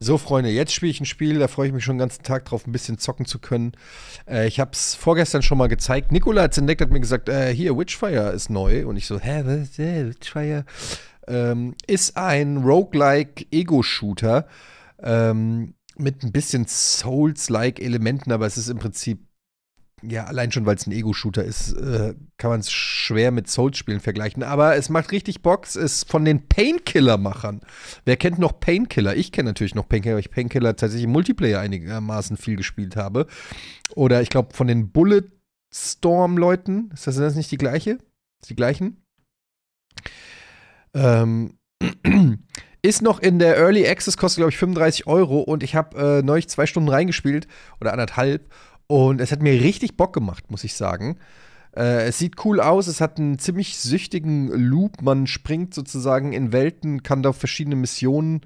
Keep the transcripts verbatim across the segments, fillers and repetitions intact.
So, Freunde, jetzt spiele ich ein Spiel, da freue ich mich schon den ganzen Tag drauf, ein bisschen zocken zu können. Äh, ich habe es vorgestern schon mal gezeigt. Nikola hat es entdeckt, hat mir gesagt, äh, hier, Witchfire ist neu. Und ich so, hä, was ist äh, Witchfire? Ähm, ist ein Roguelike-Ego-Shooter ähm, mit ein bisschen Souls-like-Elementen, aber es ist im Prinzip, ja, allein schon, weil es ein Ego-Shooter ist, äh, kann man es schwer mit Souls-Spielen vergleichen. Aber es macht richtig Bock. Es ist von den Painkiller-Machern. Wer kennt noch Painkiller? Ich kenne natürlich noch Painkiller, weil ich Painkiller tatsächlich im Multiplayer einigermaßen viel gespielt habe. Oder ich glaube, von den Bulletstorm-Leuten. Ist das, sind das nicht die gleiche? Die gleichen? Ähm. Ist noch in der Early Access, kostet, glaube ich, fünfunddreißig Euro. Und ich habe äh, neulich zwei Stunden reingespielt. Oder anderthalb. Und es hat mir richtig Bock gemacht, muss ich sagen. Äh, es sieht cool aus, es hat einen ziemlich süchtigen Loop. Man springt sozusagen in Welten, kann da verschiedene Missionen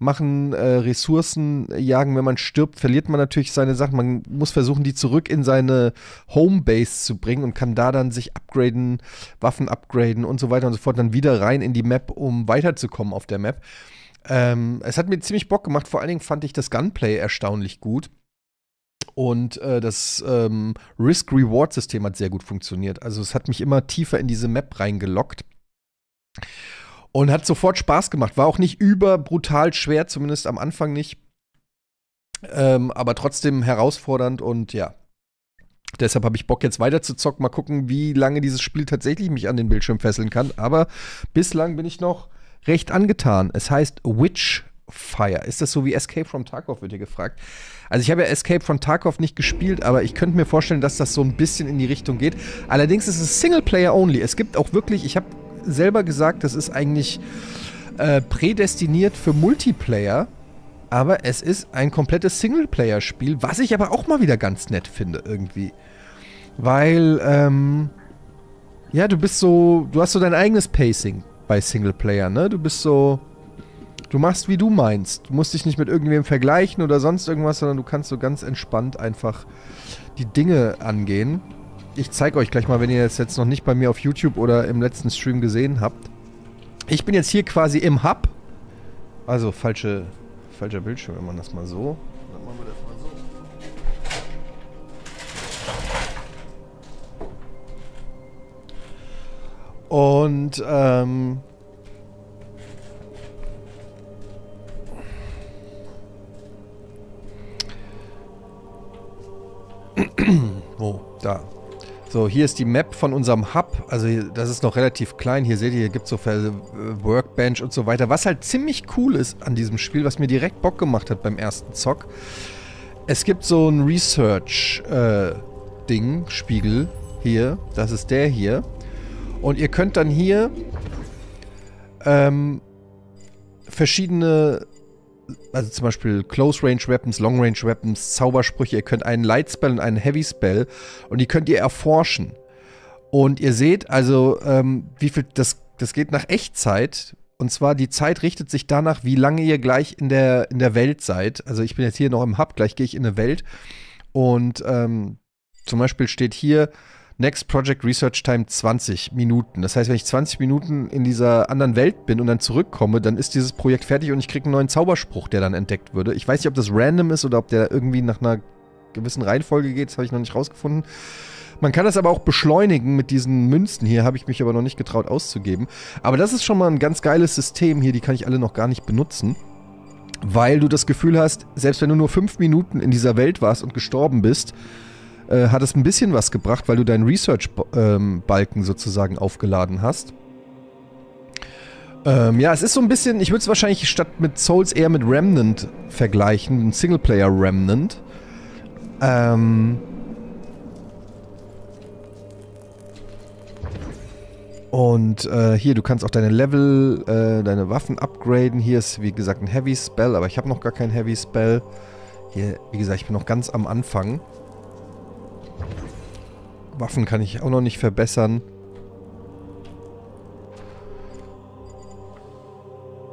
machen, äh, Ressourcen jagen. Wenn man stirbt, verliert man natürlich seine Sachen. Man muss versuchen, die zurück in seine Homebase zu bringen und kann da dann sich upgraden, Waffen upgraden und so weiter und so fort. Dann wieder rein in die Map, um weiterzukommen auf der Map. Ähm, es hat mir ziemlich Bock gemacht. Vor allen Dingen fand ich das Gunplay erstaunlich gut. Und äh, das ähm, Risk-Reward-System hat sehr gut funktioniert. Also es hat mich immer tiefer in diese Map reingelockt. Und hat sofort Spaß gemacht. War auch nicht überbrutal schwer, zumindest am Anfang nicht. Ähm, aber trotzdem herausfordernd und ja. Deshalb habe ich Bock, jetzt weiter zu zocken. Mal gucken, wie lange dieses Spiel tatsächlich mich an den Bildschirm fesseln kann. Aber bislang bin ich noch recht angetan. Es heißt Witchfire. Ist das so wie Escape from Tarkov, wird hier gefragt. Also ich habe ja Escape from Tarkov nicht gespielt, aber ich könnte mir vorstellen, dass das so ein bisschen in die Richtung geht. Allerdings ist es Singleplayer-only. Es gibt auch wirklich, ich habe selber gesagt, das ist eigentlich äh, prädestiniert für Multiplayer, aber es ist ein komplettes Singleplayer-Spiel, was ich aber auch mal wieder ganz nett finde irgendwie. Weil, ähm, ja, du bist so, du hast so dein eigenes Pacing bei Singleplayer, ne? Du bist so... Du machst, wie du meinst. Du musst dich nicht mit irgendwem vergleichen oder sonst irgendwas, sondern du kannst so ganz entspannt einfach die Dinge angehen. Ich zeige euch gleich mal, wenn ihr das jetzt noch nicht bei mir auf YouTube oder im letzten Stream gesehen habt. Ich bin jetzt hier quasi im Hub. Also falsche, falscher Bildschirm, wenn man das mal so... Dann machen wir das mal so. Und, ähm... Oh, da. So, hier ist die Map von unserem Hub. Also, das ist noch relativ klein. Hier seht ihr, hier gibt es so Workbench und so weiter. Was halt ziemlich cool ist an diesem Spiel, was mir direkt Bock gemacht hat beim ersten Zock. Es gibt so ein Research-Ding, äh, Spiegel hier. Das ist der hier. Und ihr könnt dann hier ähm, verschiedene... Also zum Beispiel Close-Range-Weapons, Long-Range-Weapons, Zaubersprüche. Ihr könnt einen Light-Spell und einen Heavy-Spell und die könnt ihr erforschen. Und ihr seht also, ähm, wie viel das, das geht nach Echtzeit. Und zwar die Zeit richtet sich danach, wie lange ihr gleich in der, in der Welt seid. Also ich bin jetzt hier noch im Hub, gleich gehe ich in eine Welt. Und ähm, zum Beispiel steht hier Next Project Research Time zwanzig Minuten. Das heißt, wenn ich zwanzig Minuten in dieser anderen Welt bin und dann zurückkomme, dann ist dieses Projekt fertig und ich kriege einen neuen Zauberspruch, der dann entdeckt würde. Ich weiß nicht, ob das random ist oder ob der irgendwie nach einer gewissen Reihenfolge geht. Das habe ich noch nicht rausgefunden. Man kann das aber auch beschleunigen mit diesen Münzen hier. Habe ich mich aber noch nicht getraut auszugeben. Aber das ist schon mal ein ganz geiles System hier. Die kann ich alle noch gar nicht benutzen. Weil du das Gefühl hast, selbst wenn du nur fünf Minuten in dieser Welt warst und gestorben bist, Äh, hat es ein bisschen was gebracht, weil du deinen Research-Balken ähm, sozusagen aufgeladen hast. Ähm, ja, es ist so ein bisschen, ich würde es wahrscheinlich statt mit Souls eher mit Remnant vergleichen, ein Singleplayer-Remnant. Ähm Und äh, hier, du kannst auch deine Level, äh, deine Waffen upgraden. Hier ist, wie gesagt, ein Heavy-Spell, aber ich habe noch gar kein Heavy-Spell. Hier, wie gesagt, ich bin noch ganz am Anfang. Waffen kann ich auch noch nicht verbessern.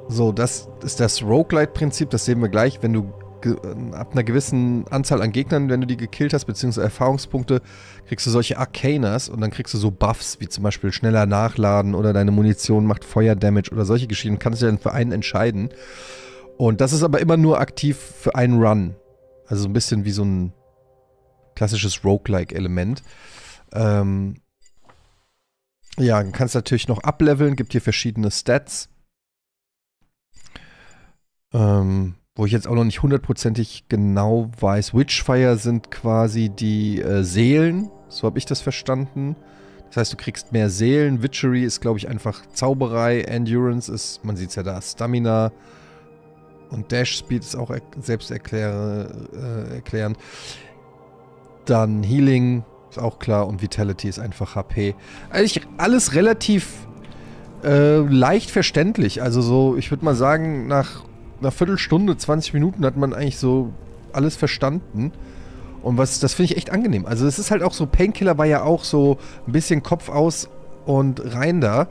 So, das ist das Roguelite-Prinzip. Das sehen wir gleich, wenn du ab einer gewissen Anzahl an Gegnern, wenn du die gekillt hast, beziehungsweise Erfahrungspunkte, kriegst du solche Arcanas und dann kriegst du so Buffs, wie zum Beispiel schneller nachladen oder deine Munition macht Feuerdamage oder solche Geschichten. Kannst du dann für einen entscheiden. Und das ist aber immer nur aktiv für einen Run. Also so ein bisschen wie so ein klassisches Roguelike-Element. Ähm ja, du kannst natürlich noch ableveln, gibt hier verschiedene Stats. Ähm, wo ich jetzt auch noch nicht hundertprozentig genau weiß. Witchfire sind quasi die äh, Seelen, so habe ich das verstanden. Das heißt, du kriegst mehr Seelen. Witchery ist, glaube ich, einfach Zauberei. Endurance ist, man sieht es ja da, Stamina. Und Dash Speed ist auch er selbsterklärend. Dann Healing ist auch klar. Und Vitality ist einfach H P. Eigentlich alles relativ äh, leicht verständlich. Also so, ich würde mal sagen, nach einer Viertelstunde, zwanzig Minuten hat man eigentlich so alles verstanden. Und was, das finde ich echt angenehm. Also es ist halt auch so, Painkiller war ja auch so ein bisschen Kopf aus und rein da.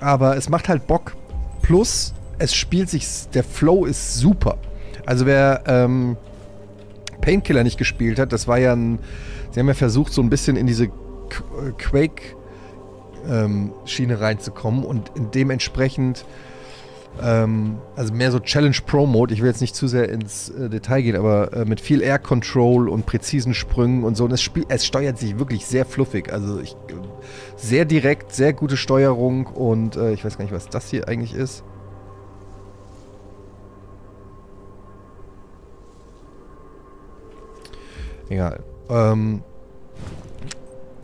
Aber es macht halt Bock. Plus, es spielt sich, der Flow ist super. Also wer ähm, Painkiller nicht gespielt hat, das war ja ein, sie haben ja versucht, so ein bisschen in diese Quake-Schiene ähm, reinzukommen. Und dementsprechend, ähm, also mehr so Challenge-Pro-Mode. Ich will jetzt nicht zu sehr ins äh, Detail gehen, aber äh, mit viel Air-Control und präzisen Sprüngen und so. Und es, spiel, es steuert sich wirklich sehr fluffig. Also ich, sehr direkt, sehr gute Steuerung. Und äh, ich weiß gar nicht, was das hier eigentlich ist. Egal. Ähm,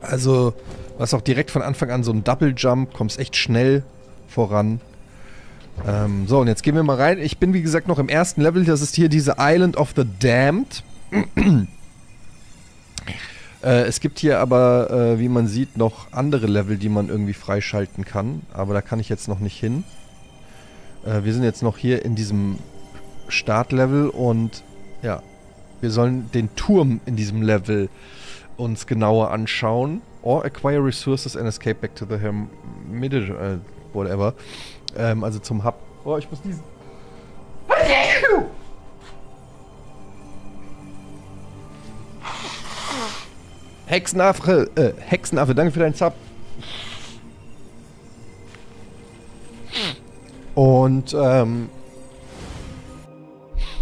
also, was auch direkt von Anfang an so ein Double Jump, kommst echt schnell voran. Ähm, so, und jetzt gehen wir mal rein. Ich bin, wie gesagt, noch im ersten Level. Das ist hier diese Island of the Damned. äh, es gibt hier aber, äh, wie man sieht, noch andere Level, die man irgendwie freischalten kann. Aber da kann ich jetzt noch nicht hin. Äh, wir sind jetzt noch hier in diesem Startlevel und ja. Wir sollen den Turm in diesem Level uns genauer anschauen. Or acquire resources and escape back to the hermitage, uh, whatever. Ähm, also zum Hub. Oh, ich muss diesen. Hexenaffe, äh, Hexenaffe, danke für deinen Sub. Und, ähm.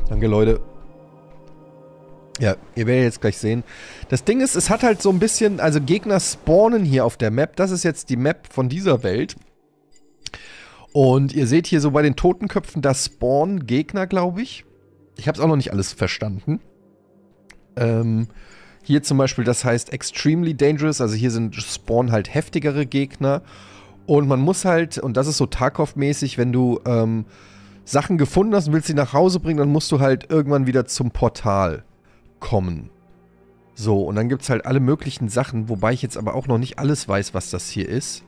danke, Leute. Ja, ihr werdet jetzt gleich sehen. Das Ding ist, es hat halt so ein bisschen, also Gegner spawnen hier auf der Map. Das ist jetzt die Map von dieser Welt. Und ihr seht hier so bei den Totenköpfen, da spawnen Gegner, glaube ich. Ich habe es auch noch nicht alles verstanden. Ähm, hier zum Beispiel, das heißt Extremely Dangerous. Also hier sind spawnen halt heftigere Gegner. Und man muss halt, und das ist so Tarkov-mäßig, wenn du ähm, Sachen gefunden hast und willst sie nach Hause bringen, dann musst du halt irgendwann wieder zum Portal kommen. So, und dann gibt es halt alle möglichen Sachen, wobei ich jetzt aber auch noch nicht alles weiß, was das hier ist.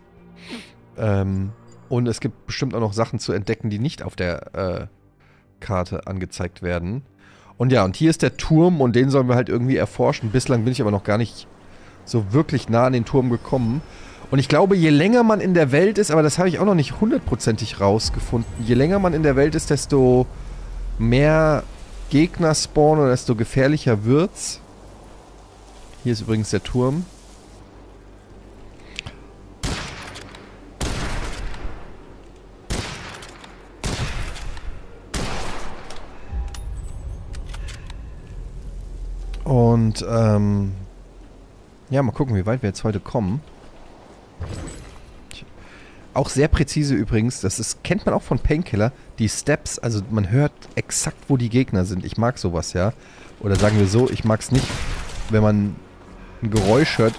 Ähm, und es gibt bestimmt auch noch Sachen zu entdecken, die nicht auf der äh, Karte angezeigt werden. Und ja, und hier ist der Turm und den sollen wir halt irgendwie erforschen. Bislang bin ich aber noch gar nicht so wirklich nah an den Turm gekommen. Und ich glaube, je länger man in der Welt ist, aber das habe ich auch noch nicht hundertprozentig rausgefunden, je länger man in der Welt ist, desto mehr Gegner spawnen oder desto gefährlicher wird's. Hier ist übrigens der Turm. Und, ähm... ja, mal gucken, wie weit wir jetzt heute kommen. Auch sehr präzise übrigens, das ist, kennt man auch von Painkiller, die Steps, also man hört exakt, wo die Gegner sind. Ich mag sowas, ja. Oder sagen wir so, ich mag es nicht, wenn man ein Geräusch hört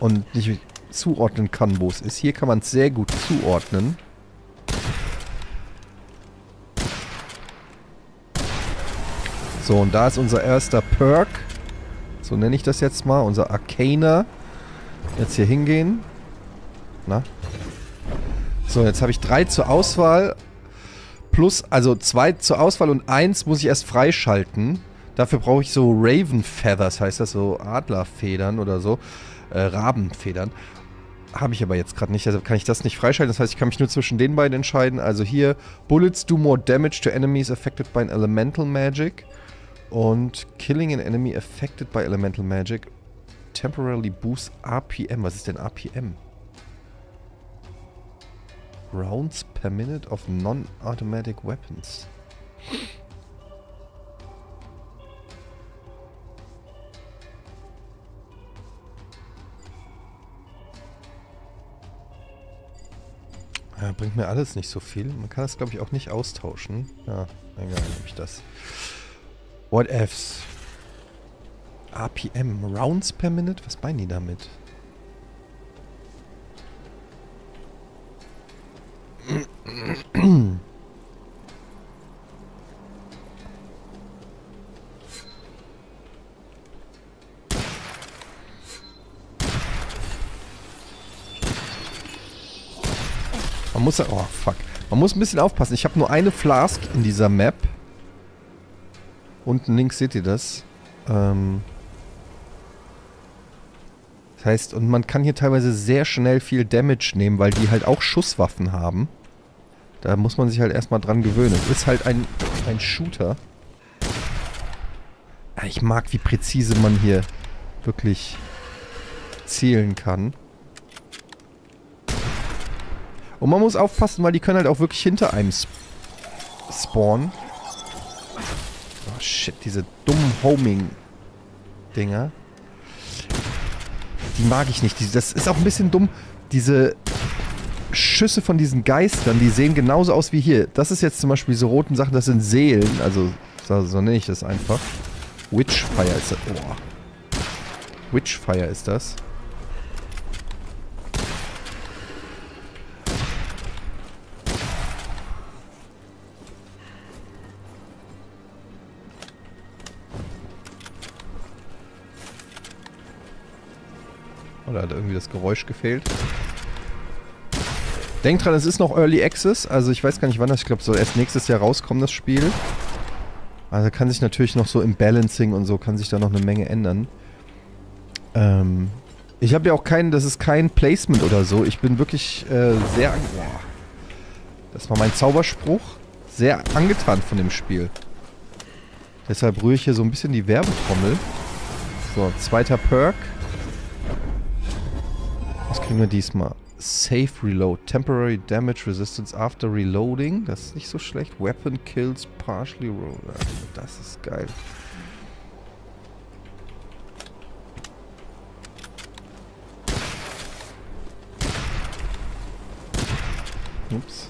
und nicht zuordnen kann, wo es ist. Hier kann man es sehr gut zuordnen. So, und da ist unser erster Perk. So nenne ich das jetzt mal, unser Arcana. Jetzt hier hingehen. Na? So, jetzt habe ich drei zur Auswahl, plus, also zwei zur Auswahl und eins muss ich erst freischalten. Dafür brauche ich so Raven Feathers, heißt das, so Adlerfedern oder so, äh, Rabenfedern. Habe ich aber jetzt gerade nicht, deshalb kann ich das nicht freischalten. Das heißt, ich kann mich nur zwischen den beiden entscheiden. Also hier, Bullets do more damage to enemies affected by an elemental magic und killing an enemy affected by elemental magic temporarily boosts R P M. Was ist denn R P M? Rounds per minute of non-automatic weapons. bringt mir alles nicht so viel. Man kann das, glaube ich, auch nicht austauschen. Ja, egal, nehme ich das. What ifs? R P M, Rounds per Minute? Was meinen die damit? Man muss... Oh, fuck. Man muss ein bisschen aufpassen. Ich habe nur eine Flask in dieser Map. Unten links seht ihr das. Ähm... Das heißt, und man kann hier teilweise sehr schnell viel Damage nehmen, weil die halt auch Schusswaffen haben. Da muss man sich halt erstmal dran gewöhnen. Es ist halt ein, ein Shooter. Ich mag, wie präzise man hier wirklich zielen kann. Und man muss aufpassen, weil die können halt auch wirklich hinter einem sp spawnen. Oh shit, diese dummen Homing-Dinger. Die mag ich nicht. Das ist auch ein bisschen dumm. Diese Schüsse von diesen Geistern, die sehen genauso aus wie hier. Das ist jetzt zum Beispiel diese roten Sachen, das sind Seelen. Also, so, so nenne ich das einfach. Witchfire ist das. Oh. Witchfire ist das. Oder hat irgendwie das Geräusch gefehlt? Denkt dran, es ist noch Early Access. Also ich weiß gar nicht wann das, ich glaube soll erst nächstes Jahr rauskommen, das Spiel. Also kann sich natürlich noch so im Balancing und so, kann sich da noch eine Menge ändern. Ähm, ich habe ja auch keinen, das ist kein Placement oder so. Ich bin wirklich äh, sehr... Boah. Das war mein Zauberspruch. Sehr angetan von dem Spiel. Deshalb rühre ich hier so ein bisschen die Werbetrommel. So, zweiter Perk. Was kriegen wir diesmal? Safe Reload. Temporary Damage Resistance after Reloading. Das ist nicht so schlecht. Weapon Kills Partially Rolled. Das ist geil. Ups.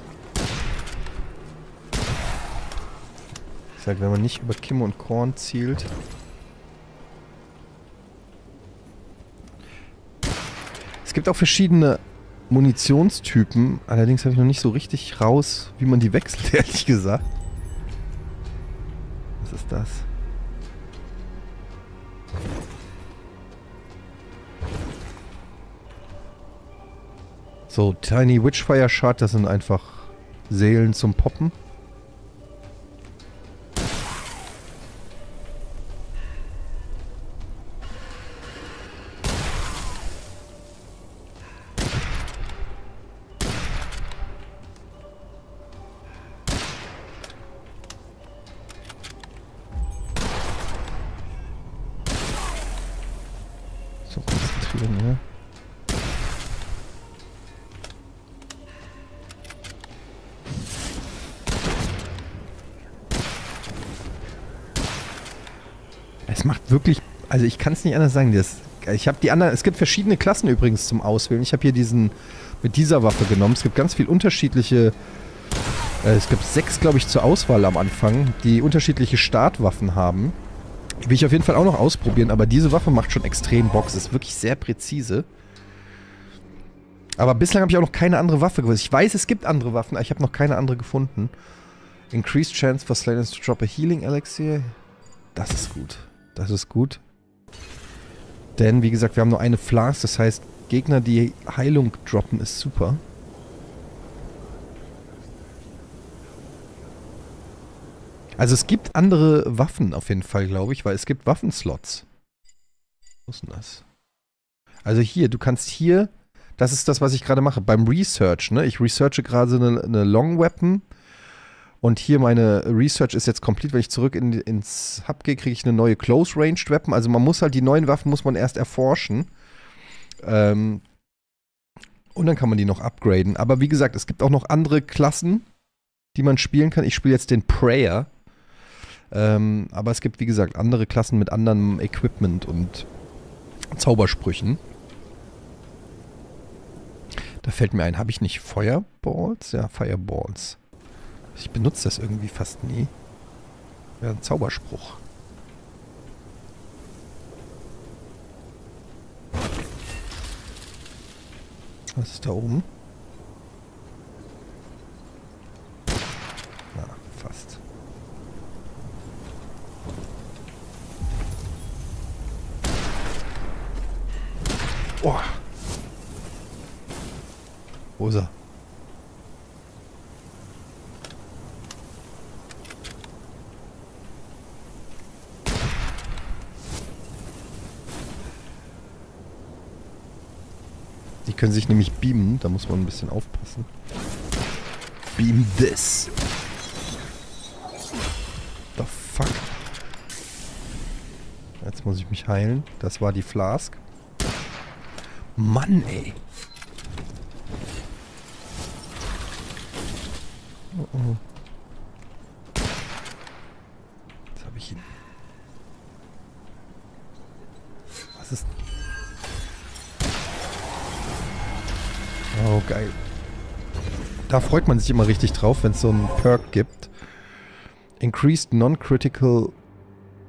Ich sag, wenn man nicht über Kim und Korn zielt... Es gibt auch verschiedene Munitionstypen, allerdings habe ich noch nicht so richtig raus, wie man die wechselt, ehrlich gesagt. Was ist das? So, Tiny Witchfire Shard, das sind einfach Seelen zum Poppen. Wirklich, also ich kann es nicht anders sagen. Das, ich habe die anderen, es gibt verschiedene Klassen übrigens zum Auswählen. Ich habe hier diesen mit dieser Waffe genommen. Es gibt ganz viele unterschiedliche, äh, es gibt sechs, glaube ich, zur Auswahl am Anfang, die unterschiedliche Startwaffen haben. Die will ich auf jeden Fall auch noch ausprobieren, aber diese Waffe macht schon extrem Bock. Es ist wirklich sehr präzise. Aber bislang habe ich auch noch keine andere Waffe gewusst. Ich weiß, es gibt andere Waffen, aber ich habe noch keine andere gefunden. Increased Chance for Slayers to drop a Healing Elixir. Das ist gut. Das ist gut. Denn, wie gesagt, wir haben nur eine Flask. Das heißt, Gegner, die Heilung droppen, ist super. Also es gibt andere Waffen auf jeden Fall, glaube ich. Weil es gibt Waffenslots. Wo ist denn das? Also hier, du kannst hier... Das ist das, was ich gerade mache. Beim Research, ne? Ich researche gerade eine, eine Long Weapon. Und hier meine Research ist jetzt komplett. Wenn ich zurück in, ins Hub gehe, kriege ich eine neue Close-Range-Weapon. Also man muss halt, die neuen Waffen muss man erst erforschen. Ähm Und dann kann man die noch upgraden. Aber wie gesagt, es gibt auch noch andere Klassen, die man spielen kann. Ich spiele jetzt den Prayer. Ähm, aber es gibt, wie gesagt, andere Klassen mit anderem Equipment und Zaubersprüchen. Da fällt mir ein, habe ich nicht Fireballs? Ja, Fireballs. Ich benutze das irgendwie fast nie. Wäre ein Zauberspruch. Was ist da oben? Na, fast. Oh. Wo ist er? Die können sich nämlich beamen, da muss man ein bisschen aufpassen. Beam this! The fuck? Jetzt muss ich mich heilen. Das war die Flask. Mann, ey! Oh oh. Jetzt habe ich ihn. Was ist... Oh, geil. Da freut man sich immer richtig drauf, wenn es so einen Perk gibt. Increased Non-Critical...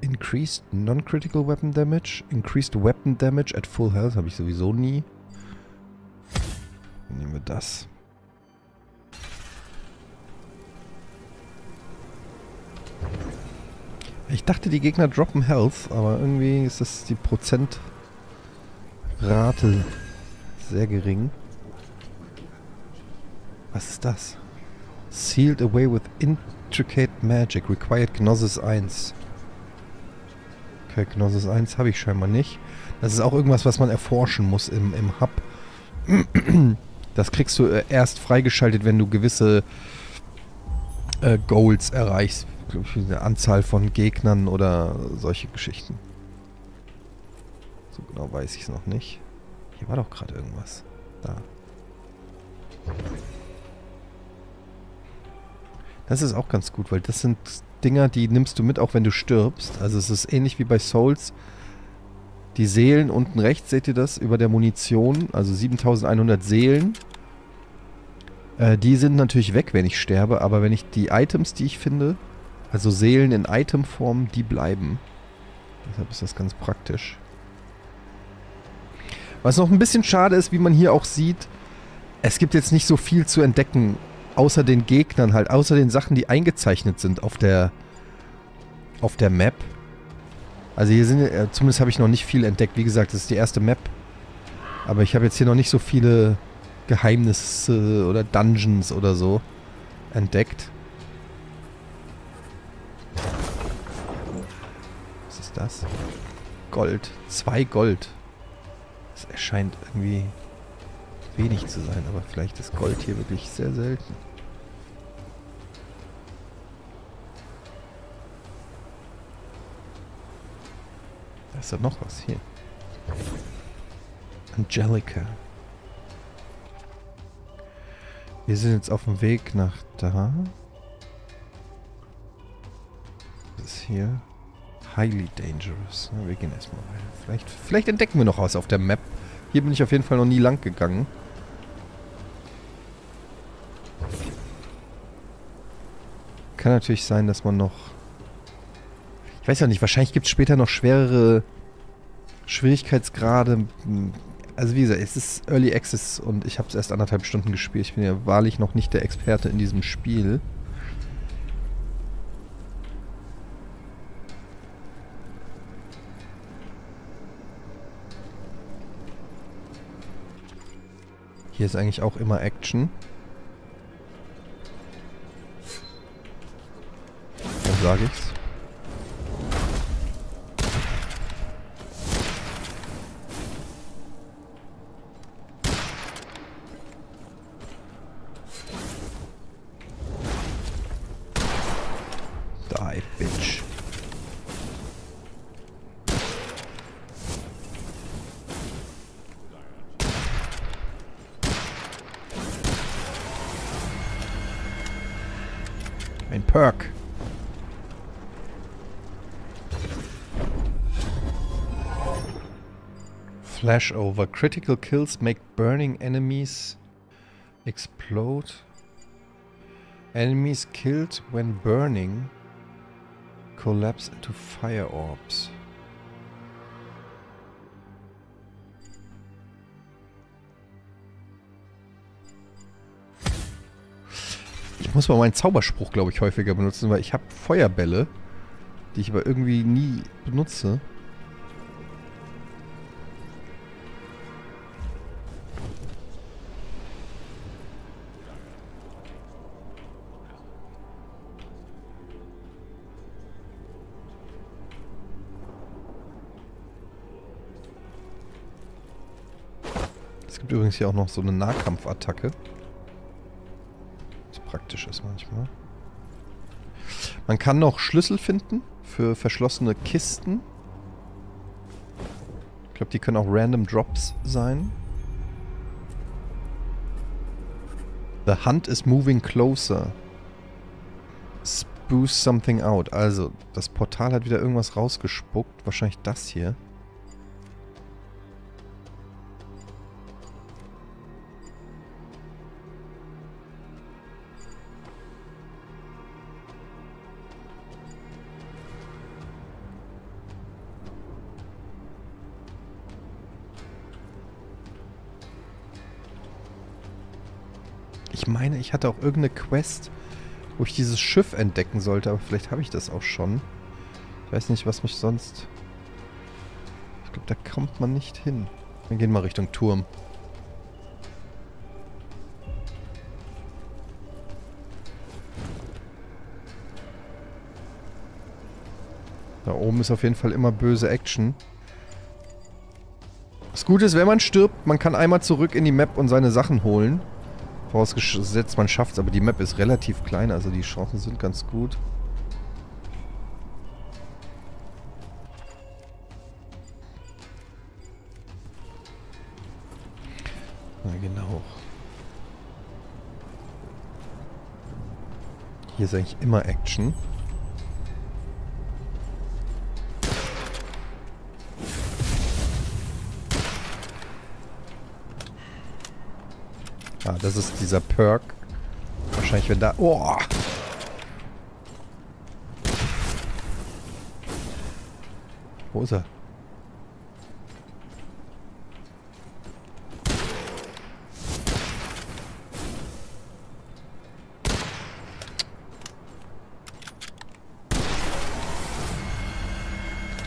Increased Non-Critical Weapon Damage? Increased Weapon Damage at Full Health habe ich sowieso nie. Dann nehmen wir das. Ich dachte, die Gegner droppen Health, aber irgendwie ist das die Prozentrate sehr gering. Was ist das? Sealed away with intricate magic. Required Gnosis eins. Okay, Gnosis eins habe ich scheinbar nicht. Das ist auch irgendwas, was man erforschen muss im, im Hub. Das kriegst du erst freigeschaltet, wenn du gewisse äh, Goals erreichst. Eine Anzahl von Gegnern oder solche Geschichten. So genau weiß ich es noch nicht. Hier war doch gerade irgendwas. Da. Das ist auch ganz gut, weil das sind Dinger, die nimmst du mit, auch wenn du stirbst. Also es ist ähnlich wie bei Souls. Die Seelen unten rechts, seht ihr das, über der Munition, also siebentausendeinhundert Seelen. Äh, die sind natürlich weg, wenn ich sterbe, aber wenn ich die Items, die ich finde... Also Seelen in Itemform, die bleiben. Deshalb ist das ganz praktisch. Was noch ein bisschen schade ist, wie man hier auch sieht, es gibt jetzt nicht so viel zu entdecken, außer den Gegnern halt, außer den Sachen, die eingezeichnet sind auf der, auf der Map. Also hier sind, äh, zumindest habe ich noch nicht viel entdeckt. Wie gesagt, das ist die erste Map. Aber ich habe jetzt hier noch nicht so viele Geheimnisse oder Dungeons oder so entdeckt. Das? Gold. Zwei Gold. Es erscheint irgendwie wenig zu sein, aber vielleicht ist Gold hier wirklich sehr selten. Da ist ja noch was hier. Angelica. Wir sind jetzt auf dem Weg nach da. Das ist hier. Highly dangerous. Na, wir gehen erstmal rein. Vielleicht, vielleicht entdecken wir noch was auf der Map. Hier bin ich auf jeden Fall noch nie lang gegangen. Kann natürlich sein, dass man noch... Ich weiß ja nicht, wahrscheinlich gibt es später noch schwerere Schwierigkeitsgrade. Also wie gesagt, es ist Early Access und ich habe es erst anderthalb Stunden gespielt. Ich bin ja wahrlich noch nicht der Experte in diesem Spiel. Hier ist eigentlich auch immer Action. Dann sage ich's. Die, Bitch. Perk. Flashover. Critical kills make burning enemies Explode. Enemies killed when burning collapse into fire orbs. Ich muss mal meinen Zauberspruch, glaube ich, häufiger benutzen, weil ich habe Feuerbälle, die ich aber irgendwie nie benutze. Es gibt übrigens hier auch noch so eine Nahkampfattacke. Praktisch ist manchmal. Man kann noch Schlüssel finden für verschlossene Kisten. Ich glaube, die können auch Random Drops sein. The hunt is moving closer. Spoof something out. Also, das Portal hat wieder irgendwas rausgespuckt. Wahrscheinlich das hier. Ich meine, ich hatte auch irgendeine Quest, wo ich dieses Schiff entdecken sollte, aber vielleicht habe ich das auch schon. Ich weiß nicht, was mich sonst... Ich glaube, da kommt man nicht hin. Wir gehen mal Richtung Turm. Da oben ist auf jeden Fall immer böse Action. Das Gute ist, wenn man stirbt, man kann einmal zurück in die Map und seine Sachen holen. Vorausgesetzt, man schafft es, aber die Map ist relativ klein, also die Chancen sind ganz gut. Na genau. Hier ist eigentlich immer Action. Ah, das ist dieser Perk. Wahrscheinlich wenn da... Oh! Wo ist er?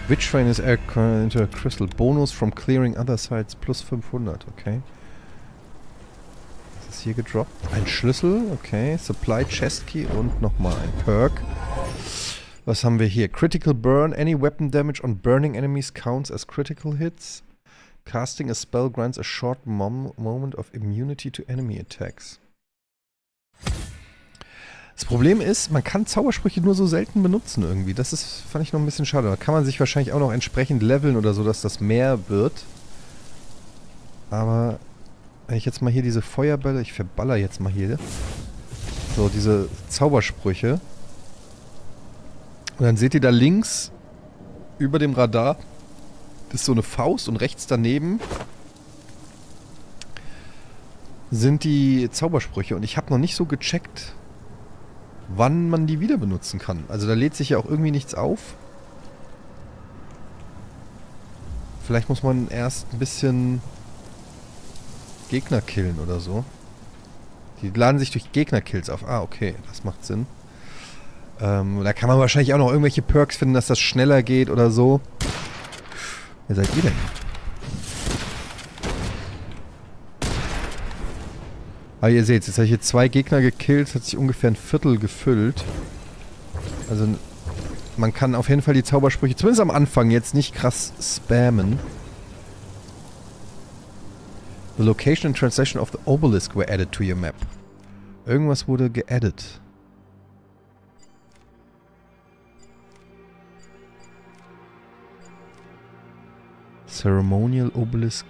Witchfire is air into a crystal. Bonus from clearing other sites plus fünfhundert. Okay. Hier gedroppt. Ein Schlüssel, okay. Supply Chest Key und nochmal ein Perk. Was haben wir hier? Critical Burn. Any weapon damage on burning enemies counts as critical hits. Casting a spell grants a short mom moment of immunity to enemy attacks. Das Problem ist, man kann Zaubersprüche nur so selten benutzen irgendwie. Das ist, fand ich noch ein bisschen schade. Da kann man sich wahrscheinlich auch noch entsprechend leveln oder so, dass das mehr wird. Aber... Wenn ich jetzt mal hier diese Feuerbälle, ich verballer jetzt mal hier, so diese Zaubersprüche. Und dann seht ihr da links über dem Radar ist so eine Faust und rechts daneben sind die Zaubersprüche. Und ich habe noch nicht so gecheckt, wann man die wieder benutzen kann. Also da lädt sich ja auch irgendwie nichts auf. Vielleicht muss man erst ein bisschen... Gegner killen oder so. Die laden sich durch Gegnerkills auf. Ah, okay, das macht Sinn. Ähm, da kann man wahrscheinlich auch noch irgendwelche Perks finden, dass das schneller geht oder so. Wer seid ihr denn? Ah, ihr seht, jetzt habe ich hier zwei Gegner gekillt, hat sich ungefähr ein Viertel gefüllt. Also man kann auf jeden Fall die Zaubersprüche, zumindest am Anfang, jetzt nicht krass spammen. The location and translation of the obelisk were added to your map. Irgendwas wurde geaddet. Ceremonial Obelisk.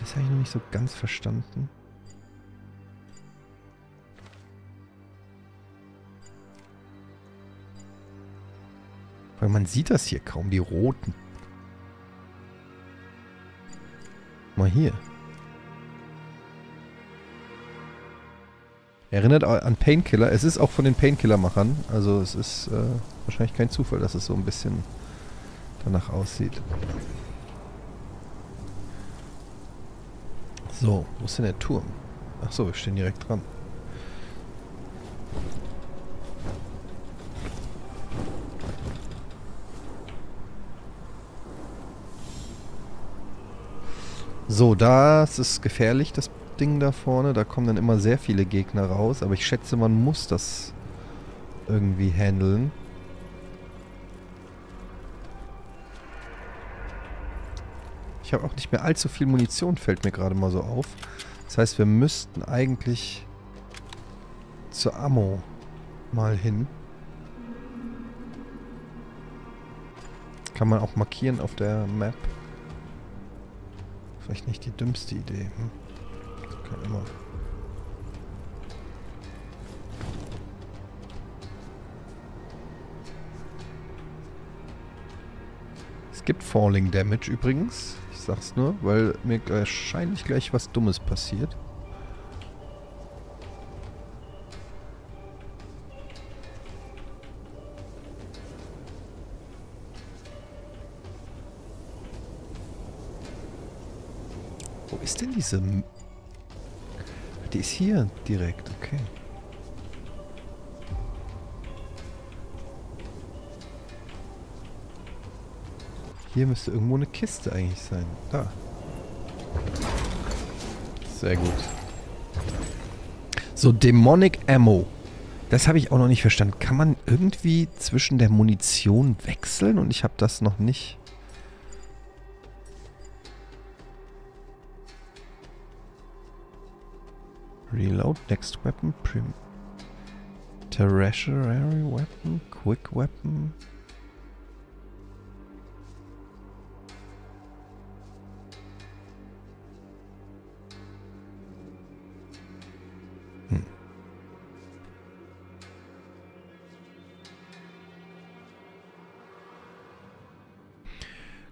Das habe ich noch nicht so ganz verstanden. Weil man sieht das hier kaum, die roten. Mal hier. Erinnert an Painkiller. Es ist auch von den Painkiller-Machern. Also es ist äh, wahrscheinlich kein Zufall, dass es so ein bisschen danach aussieht. So, wo ist denn der Turm? Achso, wir stehen direkt dran. So, das ist gefährlich, das Ding da vorne. Da kommen dann immer sehr viele Gegner raus. Aber ich schätze, man muss das irgendwie handeln. Ich habe auch nicht mehr allzu viel Munition, fällt mir gerade mal so auf. Das heißt, wir müssten eigentlich zur Ammo mal hin. Kann man auch markieren auf der Map. Vielleicht nicht die dümmste Idee. Hm? Kann immer. Es gibt Falling Damage übrigens. Ich sag's nur, weil mir wahrscheinlich gleich was Dummes passiert. Wo ist denn diese... M Die ist hier direkt, okay. Hier müsste irgendwo eine Kiste eigentlich sein. Da. Sehr gut. So, Demonic Ammo. Das habe ich auch noch nicht verstanden. Kann man irgendwie zwischen der Munition wechseln? Und ich habe das noch nicht... Reload, Next Weapon, Prim... Tertiary Weapon, Quick Weapon... Hm.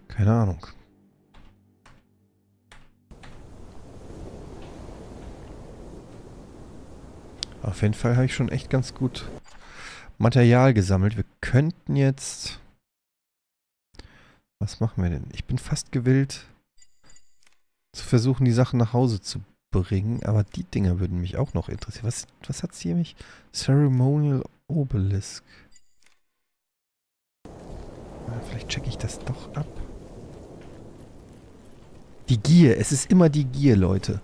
Keine Ahnung. Auf jeden Fall habe ich schon echt ganz gut Material gesammelt. Wir könnten jetzt... Was machen wir denn? Ich bin fast gewillt, zu versuchen, die Sachen nach Hause zu bringen. Aber die Dinger würden mich auch noch interessieren. Was, was hat sie hier mich? Ceremonial Obelisk. Vielleicht checke ich das doch ab. Die Gier. Es ist immer die Gier, Leute.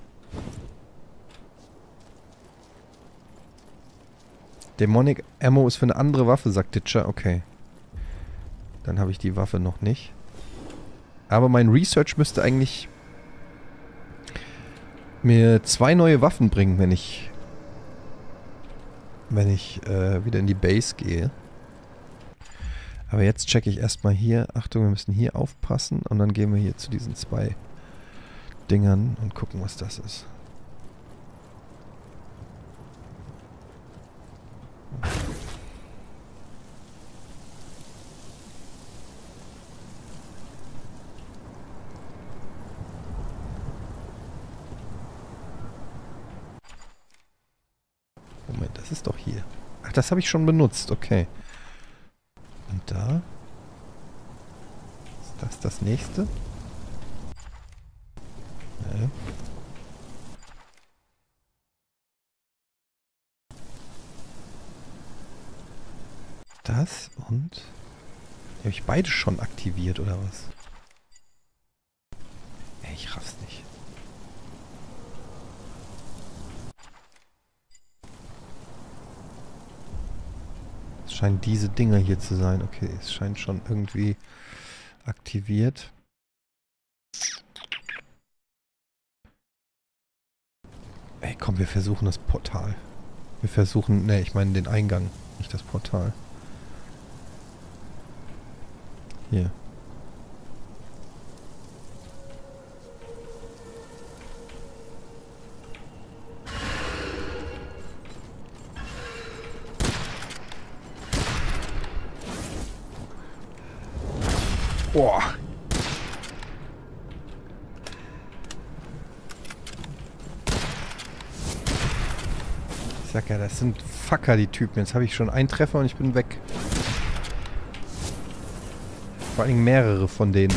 Demonic Ammo ist für eine andere Waffe, sagt Ditcher. Okay. Dann habe ich die Waffe noch nicht. Aber mein Research müsste eigentlich mir zwei neue Waffen bringen, wenn ich wenn ich äh, wieder in die Base gehe. Aber jetzt checke ich erstmal hier. Achtung, wir müssen hier aufpassen. Und dann gehen wir hier zu diesen zwei Dingern und gucken, was das ist. Moment, das ist doch hier. Ach, das habe ich schon benutzt, okay. Und da? Ist das das nächste? Ja. Das und... Die habe ich beide schon aktiviert, oder was? Ey, ich raff's nicht. Es scheinen diese Dinger hier zu sein. Okay, es scheint schon irgendwie aktiviert. Ey, komm, wir versuchen das Portal. Wir versuchen... Ne, ich meine den Eingang, nicht das Portal. Hier. Boah. Ich sag ja, das sind Facker, die Typen. Jetzt habe ich schon einen Treffer und ich bin weg. Vor allen Dingen mehrere von denen.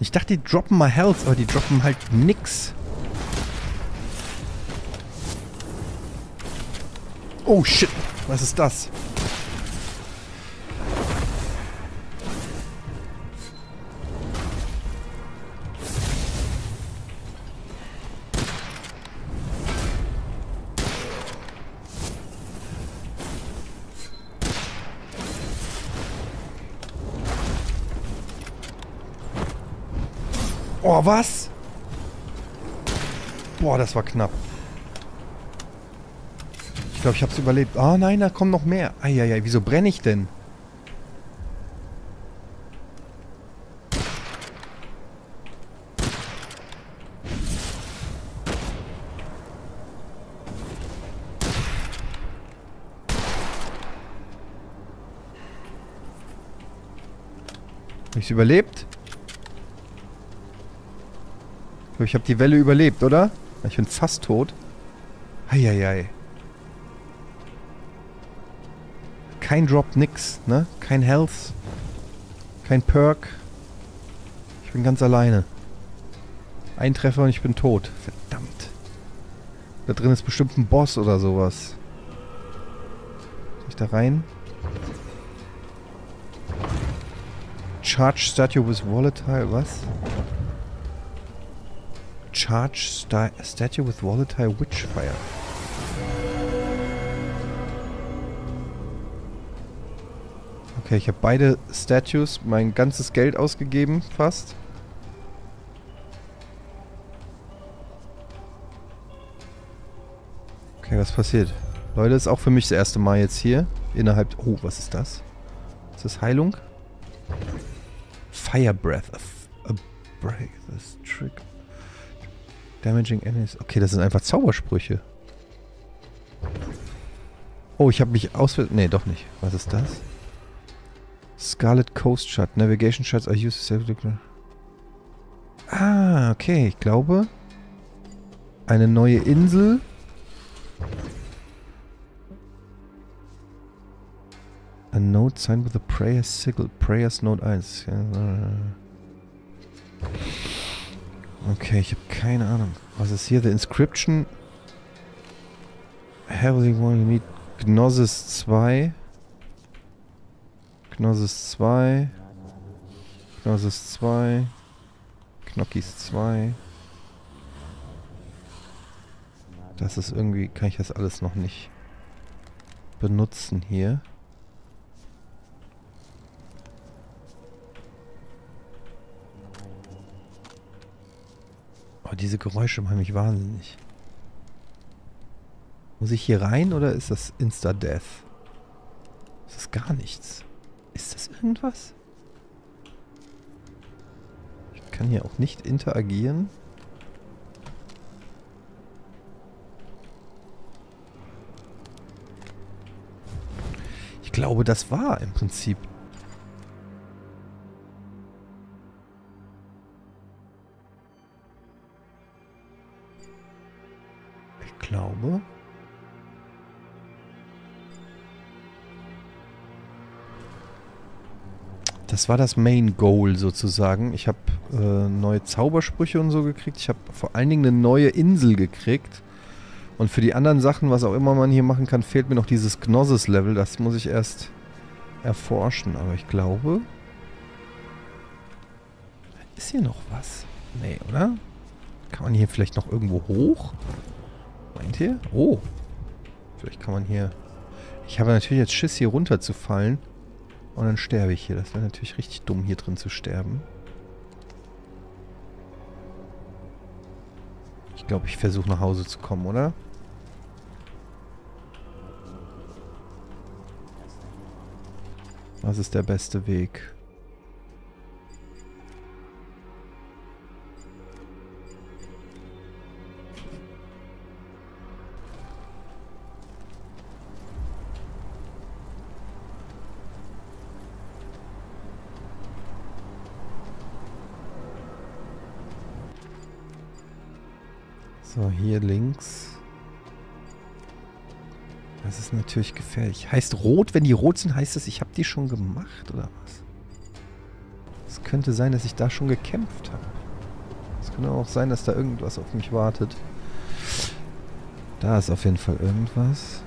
Ich dachte, die droppen mal Health, aber die droppen halt nix. Oh shit, was ist das? Oh, was? Boah, das war knapp. Ich glaube, ich habe es überlebt. Ah, oh, nein, da kommen noch mehr. Eieiei, wieso brenne ich denn? Habe ich es überlebt? Ich habe die Welle überlebt, oder? Ich bin fast tot. Eieiei. Kein Drop, nix, ne? Kein Health. Kein Perk. Ich bin ganz alleine. Ein Treffer und ich bin tot. Verdammt. Da drin ist bestimmt ein Boss oder sowas. Soll ich da rein? Charge Statue with Volatile, was? Charge sta Statue with Volatile Witchfire. Okay, ich habe beide Statues, mein ganzes Geld ausgegeben, fast. Okay, was passiert? Leute, ist auch für mich das erste Mal jetzt hier. Innerhalb... Oh, was ist das? Ist das Heilung? Fire Breath. A, a break this trick... Damaging Enemies. Okay, das sind einfach Zaubersprüche. Oh, ich habe mich auswählt. Nee, doch nicht. Was ist das? Scarlet Coast Shot. Navigation Shots are used to save. Ah, okay. Ich glaube. Eine neue Insel. A note signed with a prayer sigil. Prayers Note eins. Okay, ich habe keine Ahnung. Was ist hier? The Inscription. Heavily wanting to meet Gnosis zwei. Gnosis zwei. Gnosis zwei. Knockis zwei. Das ist irgendwie... Kann ich das alles noch nicht benutzen hier. Oh, diese Geräusche machen mich wahnsinnig. Muss ich hier rein oder ist das Insta-Death? Das ist gar nichts. Ist das irgendwas? Ich kann hier auch nicht interagieren. Ich glaube, das war im Prinzip... Ich glaube. Das war das Main Goal sozusagen. Ich habe äh, neue Zaubersprüche und so gekriegt. Ich habe vor allen Dingen eine neue Insel gekriegt. Und für die anderen Sachen, was auch immer man hier machen kann, fehlt mir noch dieses Gnosis-Level. Das muss ich erst erforschen. Aber ich glaube... Ist hier noch was? Nee, oder? Kann man hier vielleicht noch irgendwo hoch? Meint ihr? Oh. Vielleicht kann man hier... Ich habe natürlich jetzt Schiss, hier runterzufallen. Und dann sterbe ich hier. Das wäre natürlich richtig dumm, hier drin zu sterben. Ich glaube, ich versuche nach Hause zu kommen, oder? Was ist der beste Weg? So, hier links. Das ist natürlich gefährlich. Heißt rot, wenn die rot sind, heißt das, ich habe die schon gemacht, oder was? Es könnte sein, dass ich da schon gekämpft habe. Es könnte auch sein, dass da irgendwas auf mich wartet. Da ist auf jeden Fall irgendwas.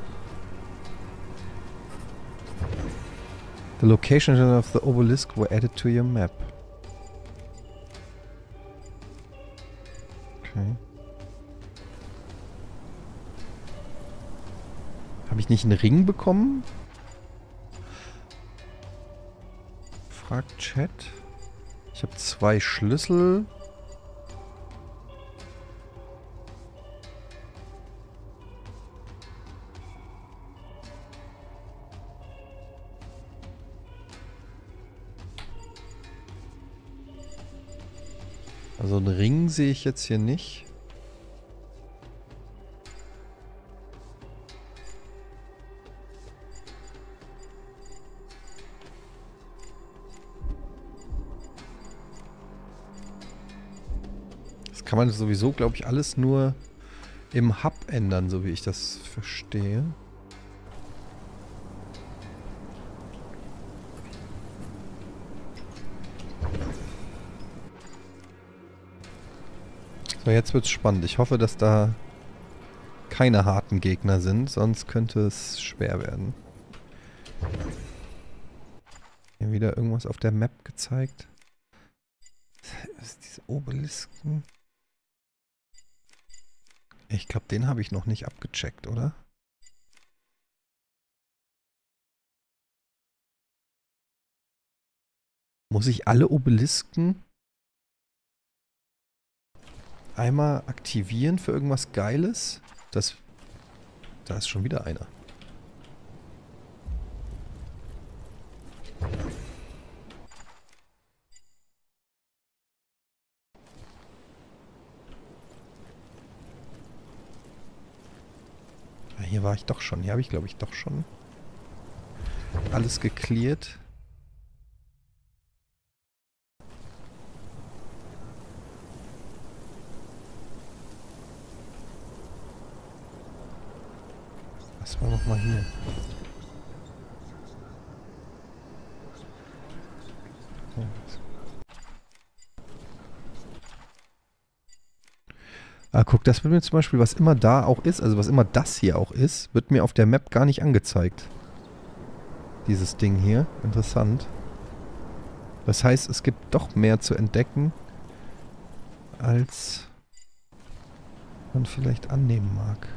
The location of the obelisk were added to your map. Okay. Habe ich nicht einen Ring bekommen? Fragt Chat. Ich habe zwei Schlüssel. Also einen Ring sehe ich jetzt hier nicht. Das kann man sowieso, glaube ich, alles nur im Hub ändern, so wie ich das verstehe. So, jetzt wird's spannend. Ich hoffe, dass da keine harten Gegner sind, sonst könnte es schwer werden. Hier wieder irgendwas auf der Map gezeigt. Was ist diese Obelisken? Ich glaube, den habe ich noch nicht abgecheckt, oder? Muss ich alle Obelisken einmal aktivieren für irgendwas Geiles? Das, da ist schon wieder einer. Ah, hier war ich doch schon. Hier habe ich, glaube ich, doch schon alles gecleart. Mal noch mal hier. Ah, guck, das wird mir zum Beispiel, was immer da auch ist, also was immer das hier auch ist, wird mir auf der Map gar nicht angezeigt. Dieses Ding hier. Interessant. Das heißt, es gibt doch mehr zu entdecken, als man vielleicht annehmen mag.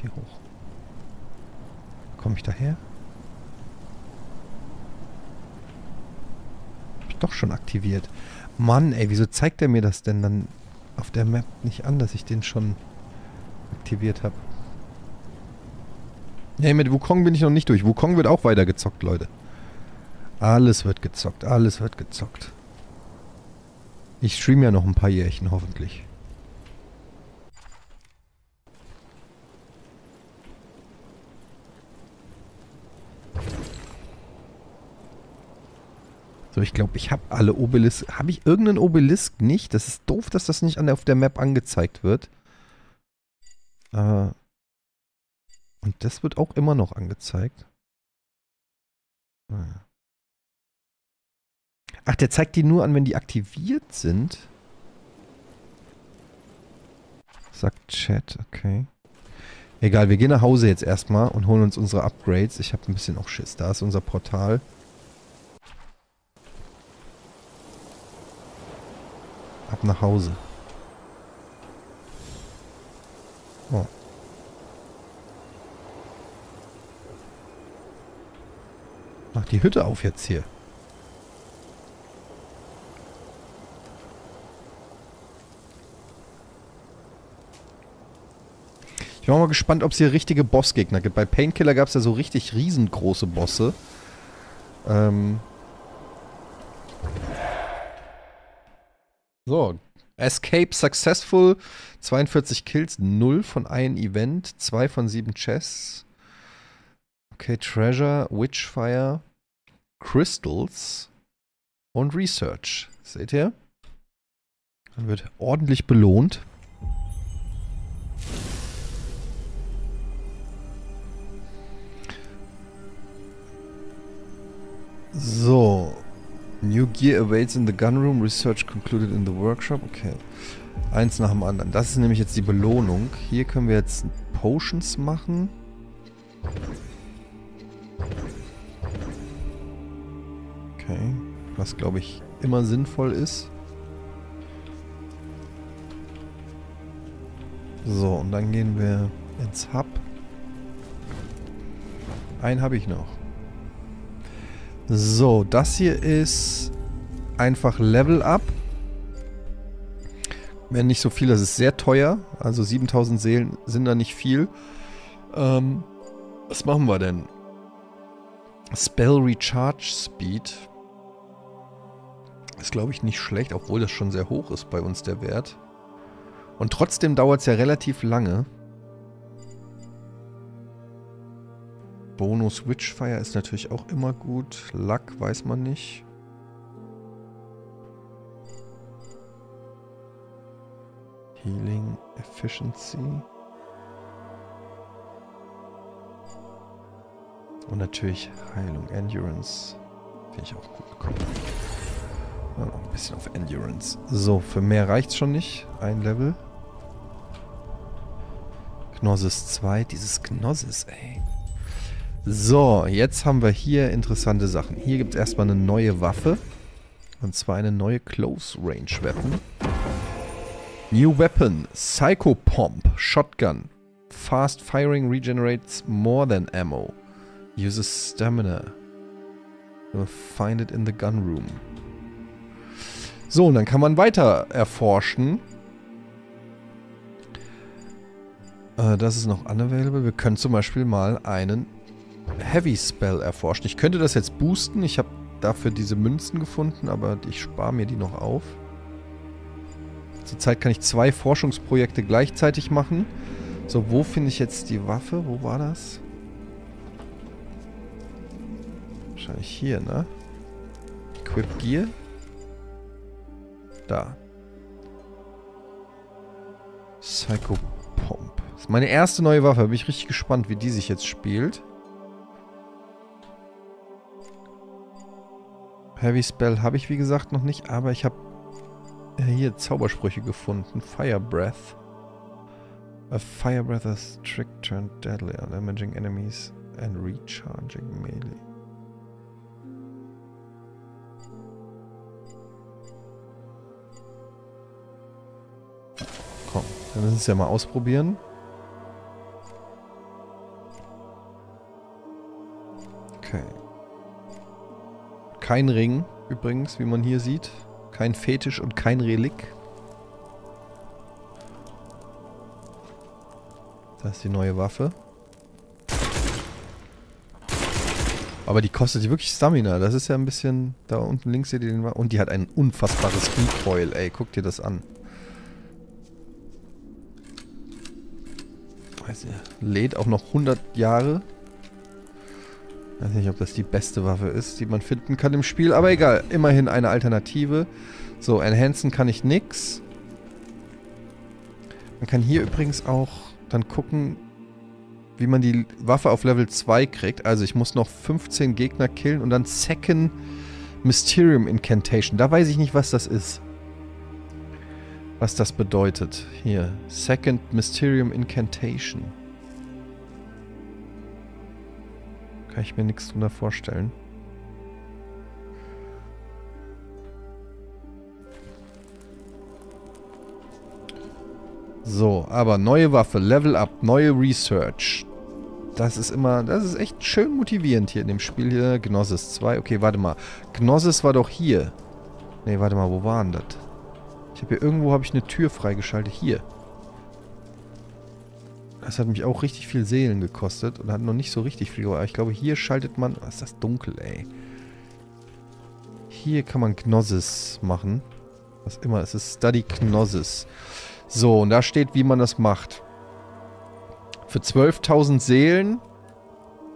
Hier hoch. Komme ich daher? Hab ich doch schon aktiviert. Mann, ey, wieso zeigt er mir das denn dann auf der Map nicht an, dass ich den schon aktiviert habe? Nee, mit Wukong bin ich noch nicht durch. Wukong wird auch weiter gezockt, Leute. Alles wird gezockt, alles wird gezockt. Ich stream ja noch ein paar Jährchen, hoffentlich. So, ich glaube, ich habe alle Obelisken. Habe ich irgendeinen Obelisk nicht? Das ist doof, dass das nicht an der, auf der Map angezeigt wird. Äh, und das wird auch immer noch angezeigt. Ach, der zeigt die nur an, wenn die aktiviert sind. Sagt Chat, okay. Egal, wir gehen nach Hause jetzt erstmal und holen uns unsere Upgrades. Ich habe ein bisschen auch Schiss. Da ist unser Portal. Ab nach Hause. Oh. Mach die Hütte auf jetzt hier. Ich war mal gespannt, ob es hier richtige Bossgegner gibt. Bei Painkiller gab es ja so richtig riesengroße Bosse. Ähm... So, Escape successful, zweiundvierzig Kills, null von einem Event, zwei von sieben Chests. Okay, Treasure, Witchfire, Crystals, und Research. Seht ihr? Dann wird ordentlich belohnt. So. New gear awaits in the gun room. Research concluded in the workshop. Okay. Eins nach dem anderen. Das ist nämlich jetzt die Belohnung. Hier können wir jetzt Potions machen. Okay. Was, glaube ich, immer sinnvoll ist. So, und dann gehen wir ins Hub. Einen habe ich noch. So, das hier ist einfach Level Up. Wenn nicht so viel, das ist sehr teuer. Also siebentausend Seelen sind da nicht viel. Ähm, was machen wir denn? Spell Recharge Speed. Ist, glaube ich, nicht schlecht, obwohl das schon sehr hoch ist bei uns, der Wert. Und trotzdem dauert es ja relativ lange. Bonus Witchfire ist natürlich auch immer gut. Luck weiß man nicht. Healing Efficiency. Und natürlich Heilung. Endurance. Finde ich auch gut bekommen. Noch ein bisschen auf Endurance. So, für mehr reicht es schon nicht. Ein Level. Gnosis zwei. Dieses Gnosis, ey. So, jetzt haben wir hier interessante Sachen. Hier gibt es erstmal eine neue Waffe. Und zwar eine neue Close Range Weapon. New Weapon. Psycho Pomp. Shotgun. Fast firing regenerates more than ammo. Uses stamina. You'll find it in the gun room. So, und dann kann man weiter erforschen. Äh, das ist noch unavailable. Wir können zum Beispiel mal einen Heavy Spell erforschen. Ich könnte das jetzt boosten. Ich habe dafür diese Münzen gefunden, aber ich spare mir die noch auf. Zurzeit kann ich zwei Forschungsprojekte gleichzeitig machen. So, wo finde ich jetzt die Waffe? Wo war das? Wahrscheinlich hier, ne? Equip Gear. Da. Psycho Pomp. Das ist meine erste neue Waffe. Bin ich richtig gespannt, wie die sich jetzt spielt. Heavy Spell habe ich, wie gesagt, noch nicht. Aber ich habe hier Zaubersprüche gefunden. Fire Breath. A Fire Breath is trick turned deadly on damaging enemies and recharging melee. Wir müssen es ja mal ausprobieren. Okay. Kein Ring, übrigens, wie man hier sieht. Kein Fetisch und kein Relikt. Das ist die neue Waffe. Aber die kostet wirklich Stamina. Das ist ja ein bisschen... Da unten links seht ihr den... Und die hat ein unfassbares Recoil. Ey, guck dir das an. Lädt auch noch hundert Jahre. Ich weiß nicht, ob das die beste Waffe ist, die man finden kann im Spiel. Aber egal, immerhin eine Alternative. So, enhancen kann ich nix. Man kann hier übrigens auch dann gucken, wie man die Waffe auf Level zwei kriegt. Also ich muss noch fünfzehn Gegner killen und dann Second Mysterium Incantation. Da weiß ich nicht, was das ist. Was das bedeutet. Hier. Second Mysterium Incantation. Kann ich mir nichts drunter vorstellen. So, aber neue Waffe, Level Up, neue Research. Das ist immer, das ist echt schön motivierend hier in dem Spiel hier. Gnosis zwei. Okay, warte mal. Gnosis war doch hier. Ne, warte mal, wo war denn das? Ich habe hier irgendwo habe ich eine Tür freigeschaltet. Hier. Das hat mich auch richtig viel Seelen gekostet und hat noch nicht so richtig viel. Aber ich glaube, hier schaltet man... Was ist das dunkel, ey? Hier kann man Gnosis machen. Was immer. Es ist Study Gnosis. So, und da steht, wie man das macht. Für zwölftausend Seelen.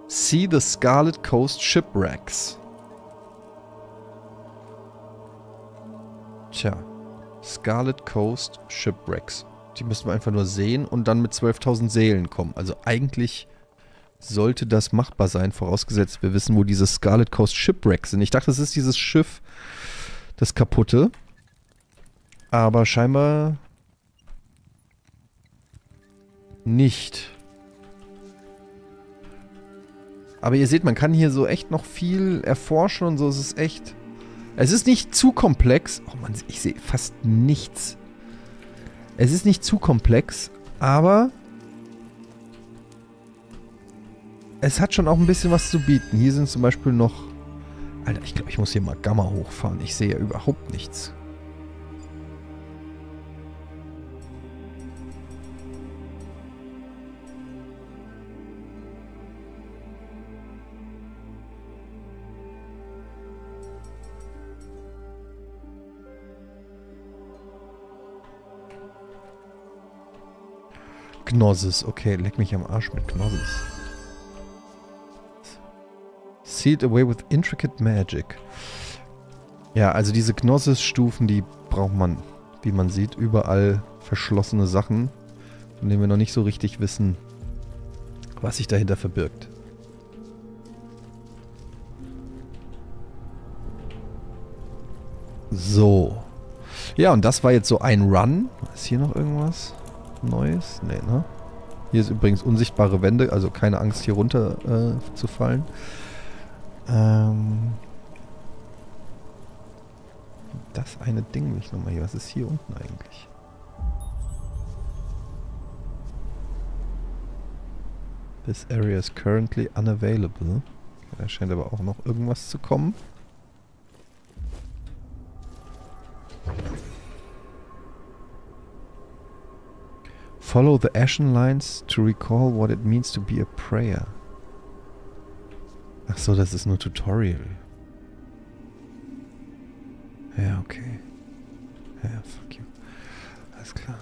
See the Scarlet Coast Shipwrecks. Tja. Scarlet Coast Shipwrecks. Die müssen wir einfach nur sehen und dann mit zwölftausend Seelen kommen. Also eigentlich sollte das machbar sein, vorausgesetzt wir wissen, wo diese Scarlet Coast Shipwrecks sind. Ich dachte, das ist dieses Schiff, das kaputte. Aber scheinbar nicht. Aber ihr seht, man kann hier so echt noch viel erforschen und so. Es ist echt... Es ist nicht zu komplex. Oh Mann, ich sehe fast nichts. Es ist nicht zu komplex, aber... Es hat schon auch ein bisschen was zu bieten. Hier sind zum Beispiel noch... Alter, ich glaube, ich muss hier mal Gamma hochfahren. Ich sehe ja überhaupt nichts. Gnosis. Okay, leck mich am Arsch mit Gnosis. Sealed away with intricate magic. Ja, also diese Gnosis-Stufen, die braucht man, wie man sieht, überall verschlossene Sachen, von denen wir noch nicht so richtig wissen, was sich dahinter verbirgt. So. Ja, und das war jetzt so ein Run. Ist hier noch irgendwas Neues? Nee, ne? Hier ist übrigens unsichtbare Wände, also keine Angst, hier runter äh, zu fallen. Ähm das eine Ding will ich nochmal hier. Was ist hier unten eigentlich? This area is currently unavailable. Da scheint aber auch noch irgendwas zu kommen. Follow the ashen lines to recall what it means to be a prayer. Ach so, das ist nur Tutorial. Ja, okay. Ja, fuck you. Alles klar.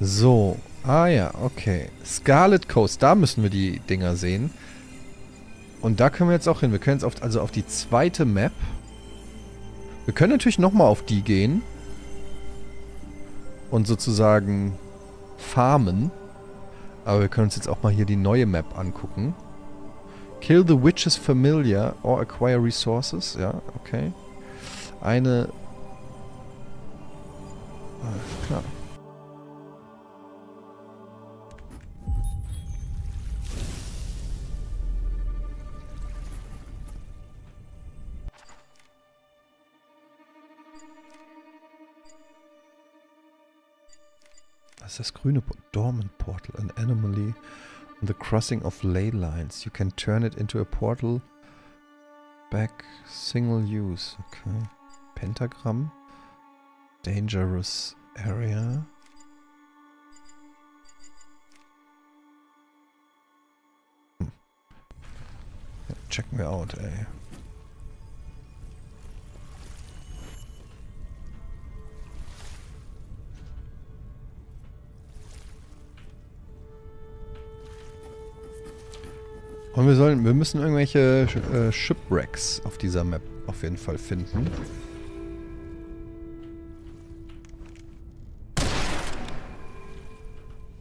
So. Ah ja, okay. Scarlet Coast, da müssen wir die Dinger sehen. Und da können wir jetzt auch hin. Wir können jetzt auf, also auf die zweite Map. Wir können natürlich nochmal auf die gehen. Und sozusagen farmen. Aber wir können uns jetzt auch mal hier die neue Map angucken. Kill the Witches Familiar or acquire resources. Ja, okay. Eine... Alles klar. Das grüne Dormant Portal, an anomaly on the crossing of ley lines. You can turn it into a portal back single use. Okay. Pentagramm. Dangerous area. Hm. Ja, checken wir out, ey. Und wir sollen, wir müssen irgendwelche äh, Shipwrecks auf dieser Map auf jeden Fall finden.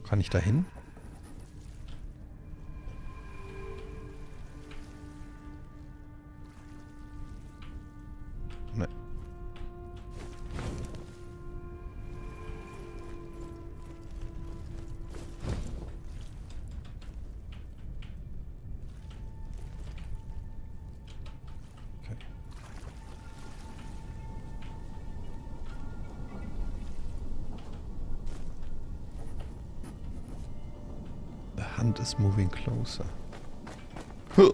Kann ich da hin? Ne. Is moving closer. Huh.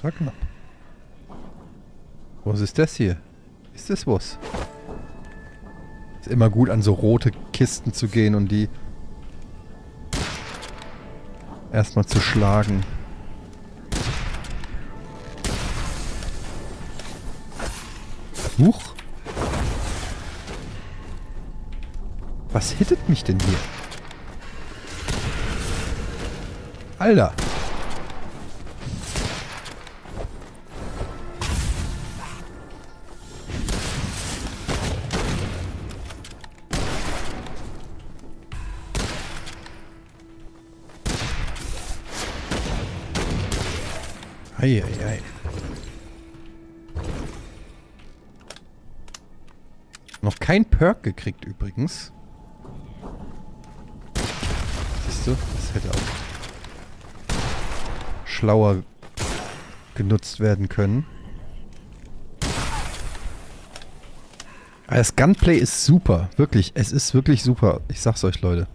Das war knapp. Was ist das hier? Ist das was? Ist immer gut, an so rote Kisten zu gehen und die erstmal zu schlagen. Huch! Was hittet mich denn hier? Alter! Ei, ei, ei. Noch kein Perk gekriegt übrigens. Siehst du, das hätte auch schlauer genutzt werden können. Aber das Gunplay ist super, wirklich. Es ist wirklich super. Ich sag's euch, Leute.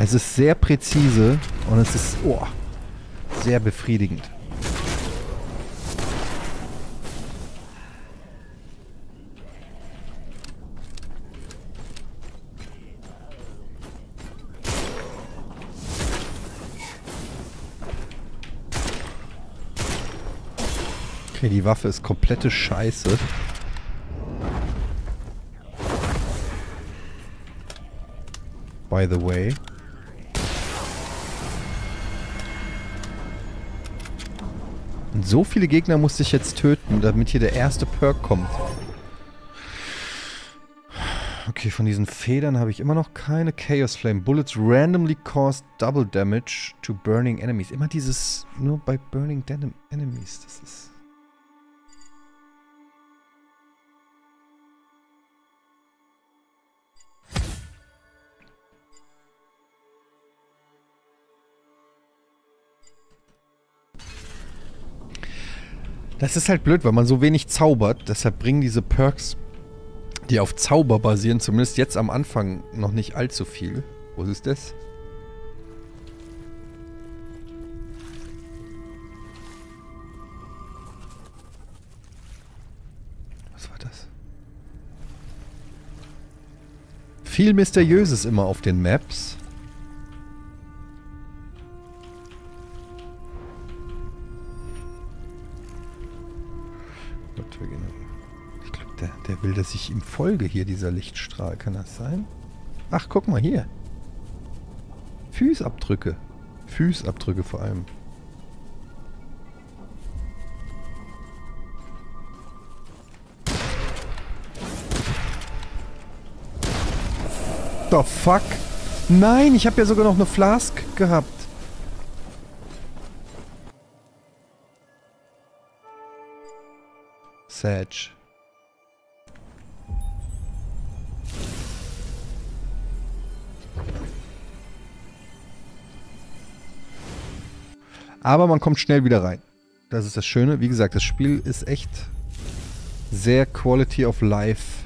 Es ist sehr präzise und es ist... Oh, sehr befriedigend. Okay, die Waffe ist komplette Scheiße. By the way. Und so viele Gegner musste ich jetzt töten, damit hier der erste Perk kommt. Okay, von diesen Federn habe ich immer noch keine. Chaos Flame. Bullets randomly cause double damage to burning enemies. Immer dieses nur bei burning enemies. Das ist... Das ist halt blöd, weil man so wenig zaubert, deshalb bringen diese Perks, die auf Zauber basieren, zumindest jetzt am Anfang noch nicht allzu viel. Wo ist das? Was war das? Viel Mysteriöses immer auf den Maps. Der will, dass ich ihm folge hier, dieser Lichtstrahl. Kann das sein? Ach, guck mal hier. Füßabdrücke. Füßabdrücke vor allem. The fuck? Nein, ich habe ja sogar noch eine Flask gehabt. Sage. Aber man kommt schnell wieder rein. Das ist das Schöne. Wie gesagt, das Spiel ist echt sehr Quality of Life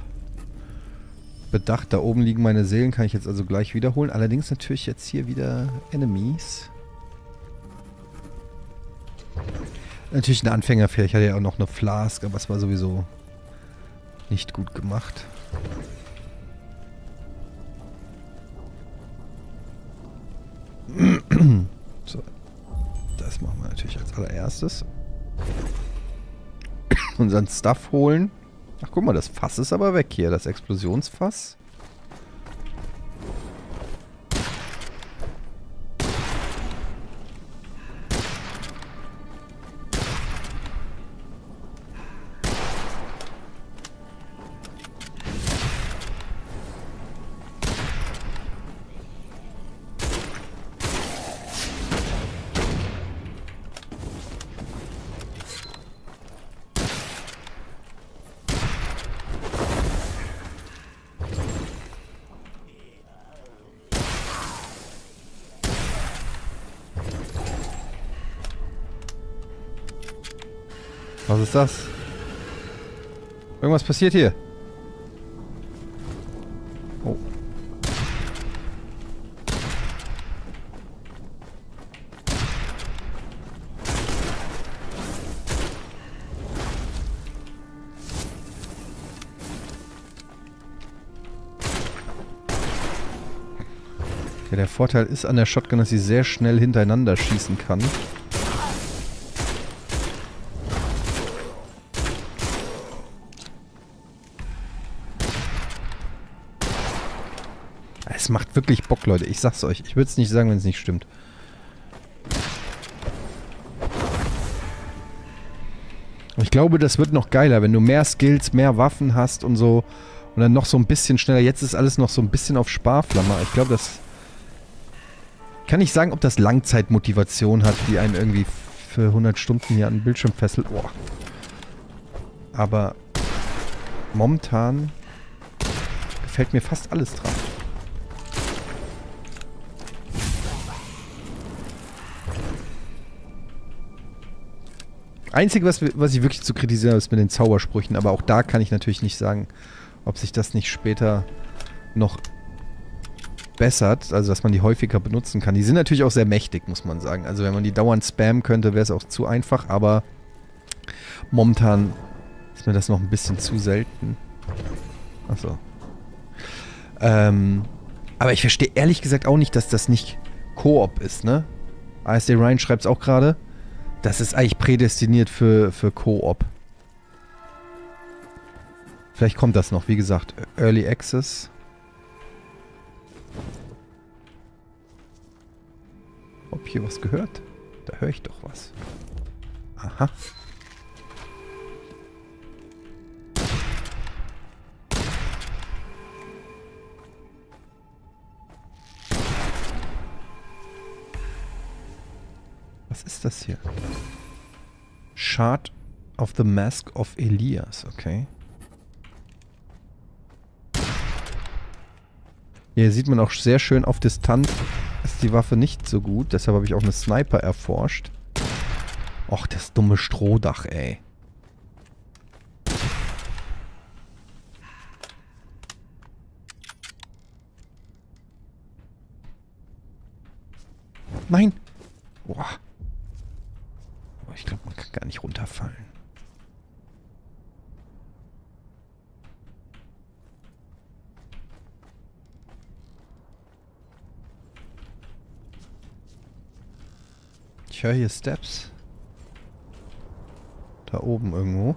bedacht. Da oben liegen meine Seelen, kann ich jetzt also gleich wiederholen. Allerdings natürlich jetzt hier wieder Enemies. Natürlich ein Anfängerfehler. Ich hatte ja auch noch eine Flask, aber es war sowieso nicht gut gemacht. So. Das machen wir natürlich als allererstes. Unseren Stuff holen. Ach, guck mal, das Fass ist aber weg hier. Das Explosionsfass. Was ist das? Irgendwas passiert hier. Oh. Ja, der Vorteil ist an der Shotgun, dass sie sehr schnell hintereinander schießen kann. Es macht wirklich Bock, Leute. Ich sag's euch. Ich würde es nicht sagen, wenn es nicht stimmt. Ich glaube, das wird noch geiler, wenn du mehr Skills, mehr Waffen hast und so. Und dann noch so ein bisschen schneller. Jetzt ist alles noch so ein bisschen auf Sparflamme. Ich glaube, das... Ich kann nicht sagen, ob das Langzeitmotivation hat, die einen irgendwie für hundert Stunden hier an den Bildschirm fesselt. Boah. Aber momentan gefällt mir fast alles dran. Einzige, was, was ich wirklich zu kritisieren habe, ist mit den Zaubersprüchen. Aber auch da kann ich natürlich nicht sagen, ob sich das nicht später noch bessert. Also, dass man die häufiger benutzen kann. Die sind natürlich auch sehr mächtig, muss man sagen. Also, wenn man die dauernd spammen könnte, wäre es auch zu einfach. Aber momentan ist mir das noch ein bisschen zu selten. Achso. Ähm, aber ich verstehe ehrlich gesagt auch nicht, dass das nicht Koop ist, ne? A S D Ryan schreibt es auch gerade. Das ist eigentlich prädestiniert für, für Koop. Vielleicht kommt das noch, wie gesagt, Early Access. Ob hier was gehört? Da höre ich doch was. Aha. Was ist das hier? Shard of the Mask of Elias, okay. Hier sieht man auch sehr schön, auf Distanz ist die Waffe nicht so gut. Deshalb habe ich auch eine Sniper erforscht. Och, das dumme Strohdach, ey. Nein! Boah. Ich glaube, man kann gar nicht runterfallen. Ich höre hier Steps. Da oben irgendwo.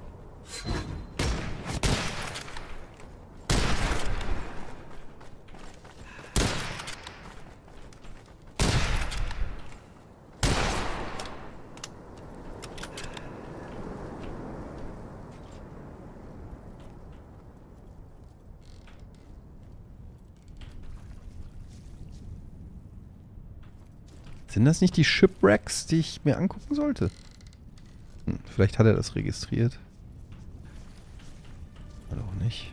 Sind das nicht die Shipwrecks, die ich mir angucken sollte? Hm, vielleicht hat er das registriert. Oder auch nicht.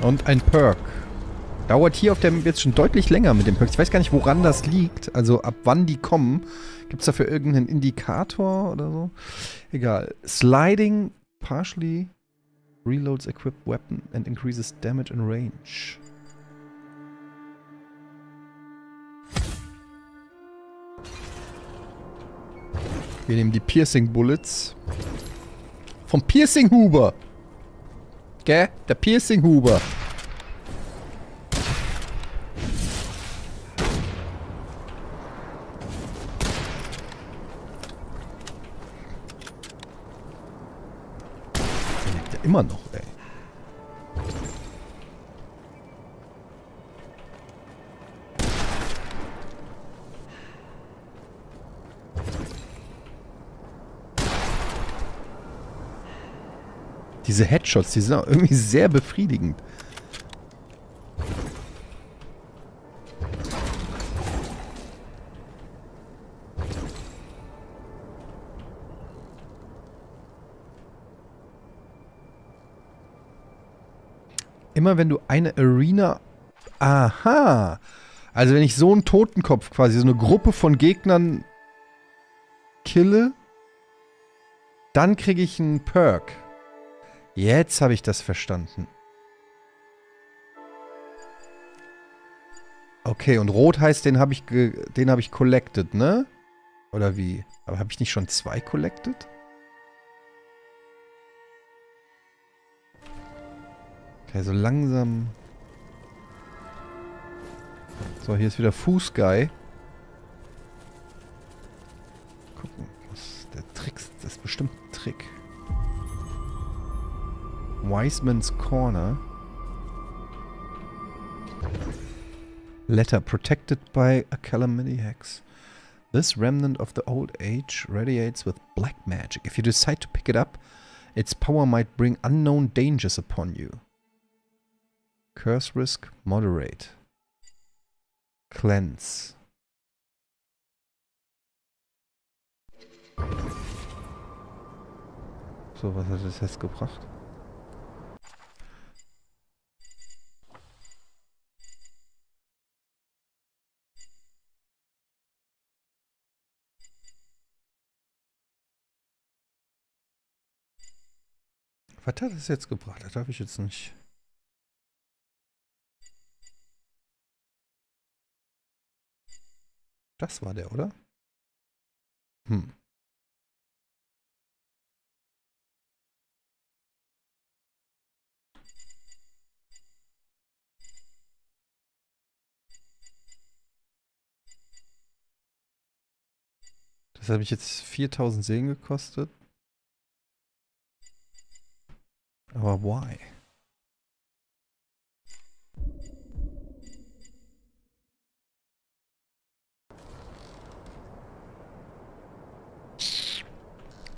Und ein Perk. Dauert hier auf der Map jetzt schon deutlich länger mit dem Perk. Ich weiß gar nicht, woran das liegt. Also ab wann die kommen. Gibt es dafür irgendeinen Indikator oder so? Egal. Sliding partially reloads equipped weapon and increases damage and range. Wir nehmen die Piercing Bullets. Vom Piercing Huber. Gell? Der Piercing Huber. Der lebt ja immer noch, ey. Diese Headshots, die sind auch irgendwie sehr befriedigend. Immer wenn du eine Arena... Aha! Also wenn ich so einen Totenkopf quasi, so eine Gruppe von Gegnern kille, dann kriege ich einen Perk. Jetzt habe ich das verstanden. Okay, und rot heißt, den habe ich, den habe ich collected, ne? Oder wie? Aber habe ich nicht schon zwei collected? Okay, so langsam... So, hier ist wieder Fußguy. Gucken, was der Trick ist. Das ist bestimmt ein Trick. Wiseman's Corner. Letter protected by a calamity hex. This remnant of the old age radiates with black magic. If you decide to pick it up, its power might bring unknown dangers upon you. Curse risk moderate. Cleanse. So, was hat das jetzt gebracht? Was hat das jetzt gebracht? Das darf ich jetzt nicht... Das war der, oder? Hm. Das hat mich jetzt viertausend Segen gekostet. Aber why?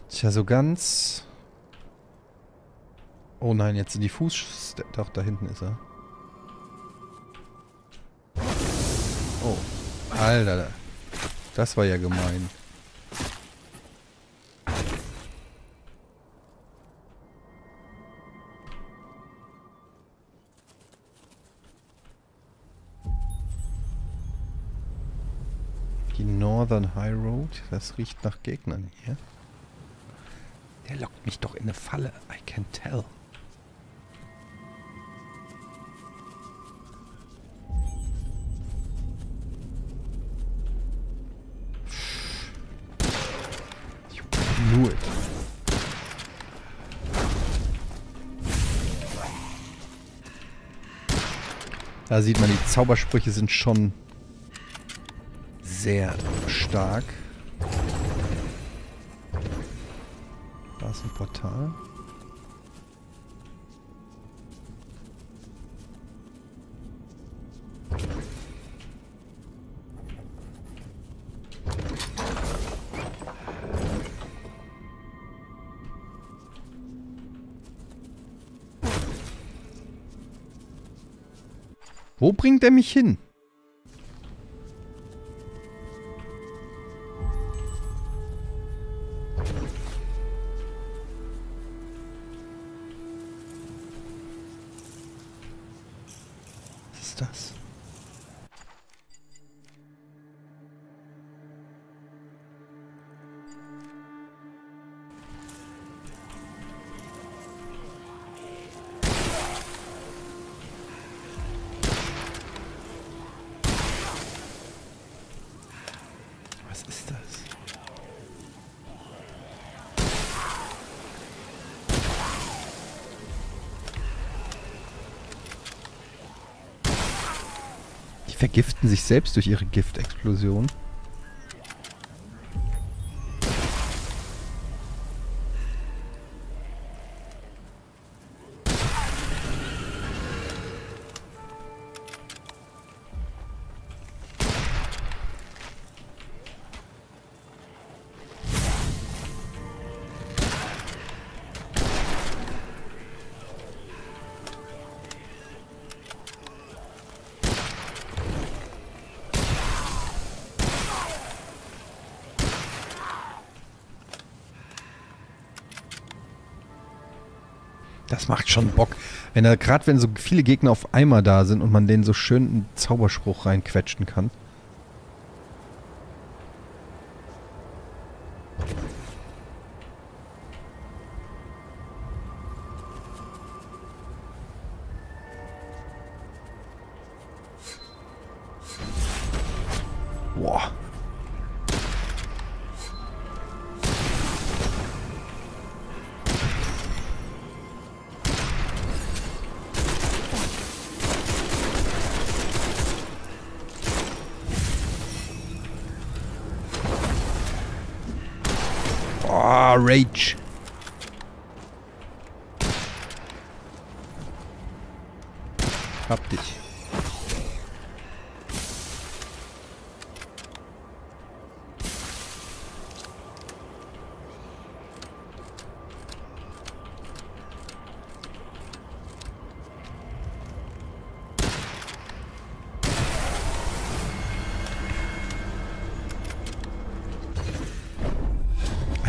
Tja, so ganz... Oh nein, jetzt sind die Fuß... Doch, da hinten ist er. Oh. Alter. Das war ja gemein. Die Northern High Road. Das riecht nach Gegnern hier. Der lockt mich doch in eine Falle. I can tell. Ich knew it. Da sieht man, die Zaubersprüche sind schon sehr stark. Ein Portal. Wo bringt er mich hin? Vergiften sich selbst durch ihre Giftexplosion. Das macht schon Bock. Wenn da, gerade wenn so viele Gegner auf einmal da sind und man denen so schön einen Zauberspruch reinquetschen kann. Boah. Ah, Rage. Hab dich.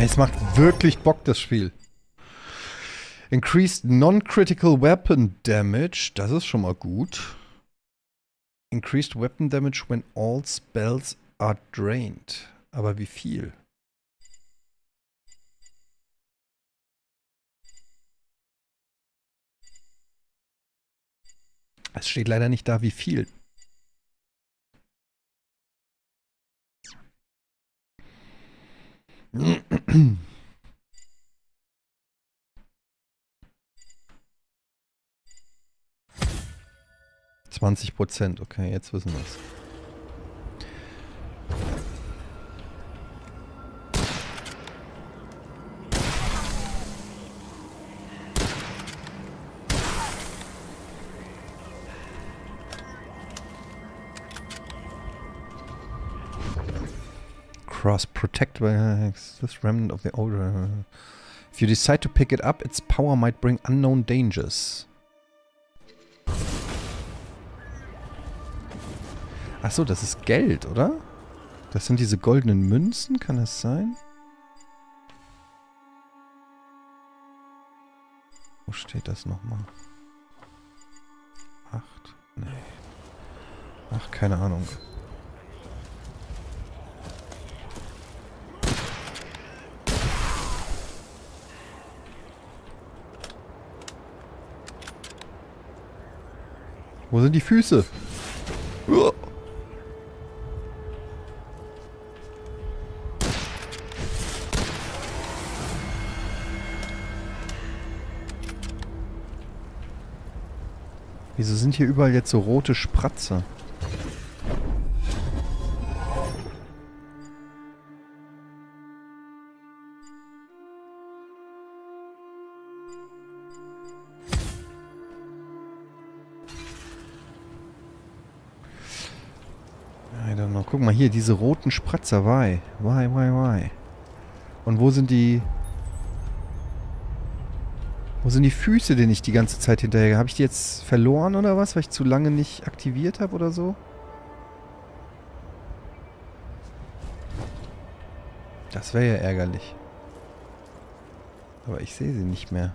Es macht wirklich Bock, das Spiel. Increased Non-Critical Weapon Damage. Das ist schon mal gut. Increased Weapon Damage when all spells are drained. Aber wie viel? Es steht leider nicht da, wie viel. zwanzig Prozent, okay, jetzt wissen wir es. Cross protect by this remnant of the older. If you decide to pick it up, its power might bring unknown dangers. Achso, das ist Geld, oder? Das sind diese goldenen Münzen, kann das sein? Wo steht das nochmal? Acht? Nee. Ach, keine Ahnung. Wo sind die Füße? Uah. Wieso sind hier überall jetzt so rote Spratzer? Guck mal hier, diese roten Spratzer, why? Why, why, why? Und wo sind die... Wo sind die Füße, denen ich die ganze Zeit hinterher... Habe ich die jetzt verloren oder was, weil ich zu lange nicht aktiviert habe oder so? Das wäre ja ärgerlich. Aber ich sehe sie nicht mehr.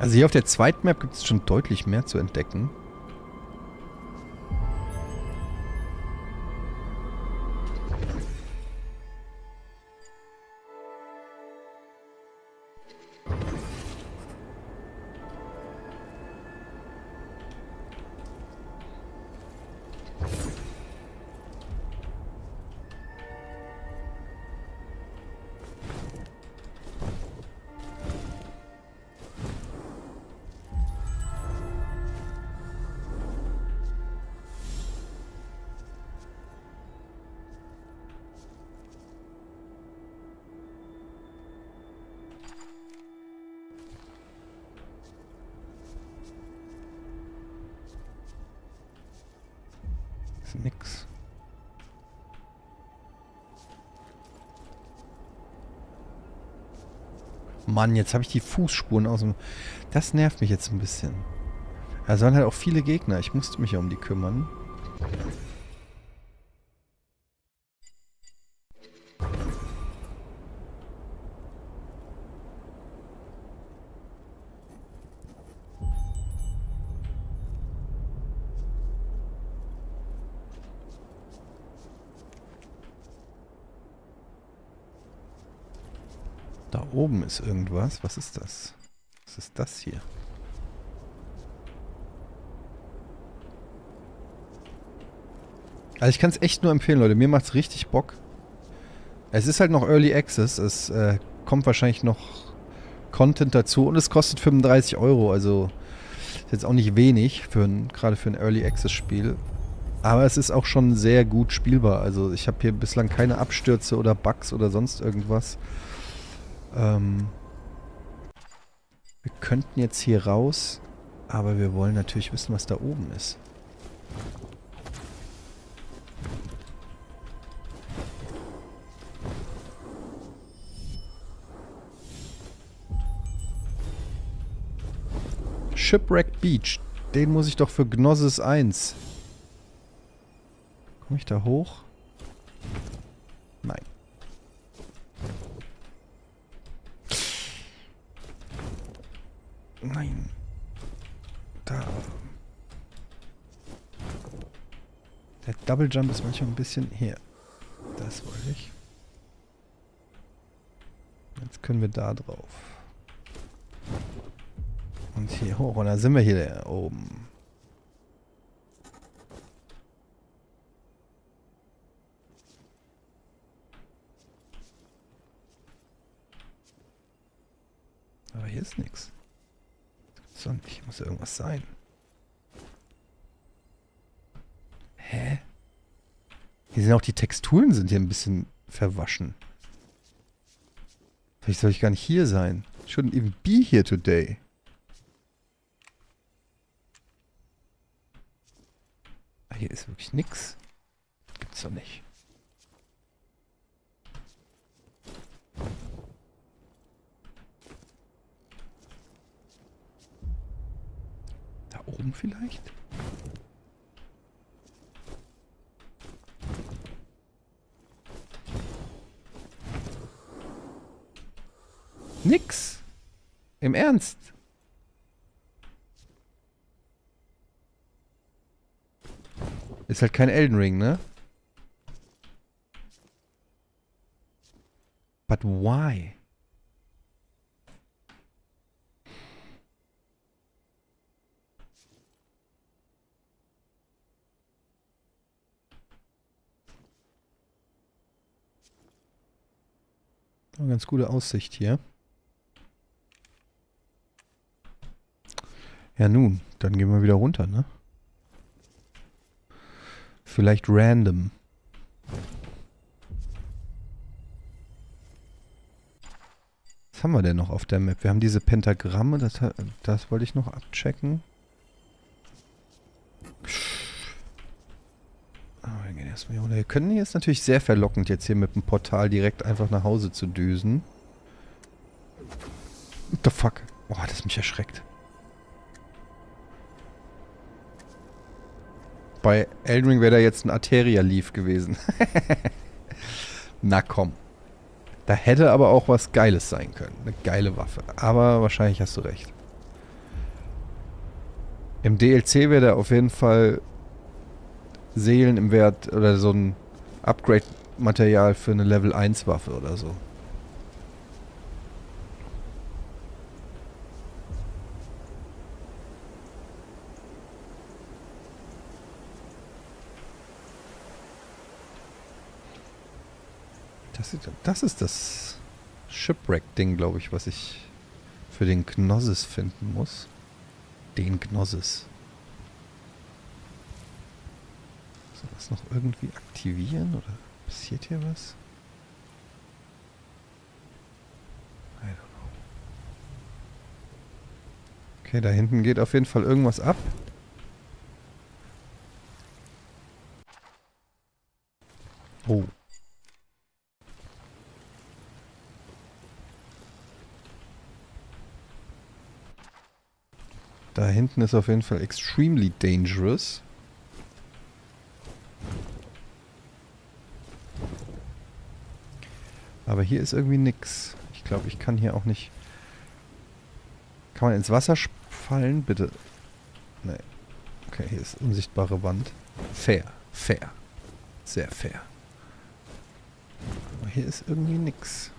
Also hier auf der zweiten Map gibt es schon deutlich mehr zu entdecken. Nix. Mann, jetzt habe ich die Fußspuren aus dem... Das nervt mich jetzt ein bisschen. Da waren halt auch viele Gegner. Ich musste mich ja um die kümmern. Da oben ist irgendwas. Was ist das? Was ist das hier? Also ich kann es echt nur empfehlen, Leute. Mir macht es richtig Bock. Es ist halt noch Early Access. Es äh, kommt wahrscheinlich noch Content dazu. Und es kostet fünfunddreißig Euro. Also ist jetzt auch nicht wenig, für ein, gerade für ein Early Access Spiel. Aber es ist auch schon sehr gut spielbar. Also ich habe hier bislang keine Abstürze oder Bugs oder sonst irgendwas. Ähm, wir könnten jetzt hier raus, aber wir wollen natürlich wissen, was da oben ist. Shipwreck Beach, den muss ich doch für Gnosis eins. Komme ich da hoch? Nein. Nein. Da. Der Double Jump ist manchmal ein bisschen her. Das wollte ich. Jetzt können wir da drauf. Und hier hoch. Und da sind wir hier oben. Aber hier ist nichts. Ich muss ja irgendwas sein. Hä? Hier sind auch die Texturen sind hier ein bisschen verwaschen. Vielleicht soll ich gar nicht hier sein. I shouldn't even be here today. Ah, hier ist wirklich nichts. Gibt's doch nicht. Oben vielleicht? Nix! Im Ernst? Ist halt kein Elden Ring, ne? But why? Eine ganz gute Aussicht hier. Ja nun, dann gehen wir wieder runter, ne? Vielleicht random. Was haben wir denn noch auf der Map? Wir haben diese Pentagramme, das, das wollte ich noch abchecken. Wir können jetzt natürlich sehr verlockend jetzt hier mit dem Portal direkt einfach nach Hause zu düsen. What the fuck? Oh, das hat mich erschreckt. Bei Elden Ring wäre da jetzt ein Arteria-Leaf gewesen. Na komm. Da hätte aber auch was Geiles sein können. Eine geile Waffe. Aber wahrscheinlich hast du recht. Im D L C wäre da auf jeden Fall... Seelen im Wert oder so ein Upgrade-Material für eine Level eins Waffe oder so. Das ist das, ist das Shipwreck-Ding, glaube ich, was ich für den Gnosis finden muss. Den Gnosis. Das noch irgendwie aktivieren oder passiert hier was? I don't know. Okay, da hinten geht auf jeden Fall irgendwas ab. Oh. Da hinten ist auf jeden Fall extremely dangerous. Aber hier ist irgendwie nix. Ich glaube, ich kann hier auch nicht... Kann man ins Wasser fallen? Bitte. Nee. Okay, hier ist unsichtbare Wand. Fair. Fair. Sehr fair. Aber hier ist irgendwie nix.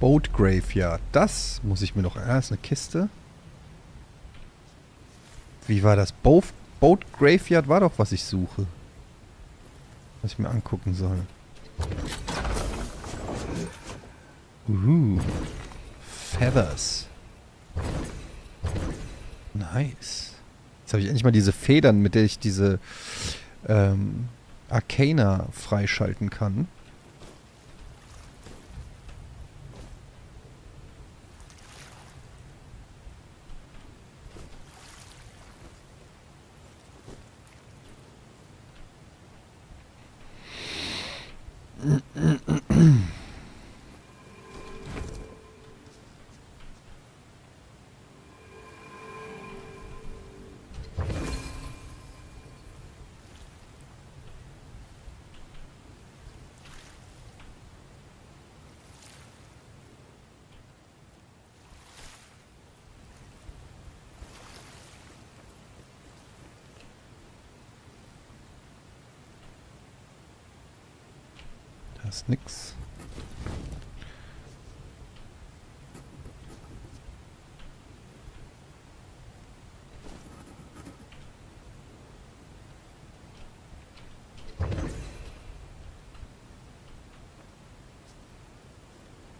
Boat Graveyard. Das muss ich mir noch... Ah, ist eine Kiste. Wie war das? Boat, Boat Graveyard war doch, was ich suche. Was ich mir angucken soll. Uhu. Feathers. Nice. Jetzt habe ich endlich mal diese Federn, mit der ich diese ähm, Arcana freischalten kann. Nix.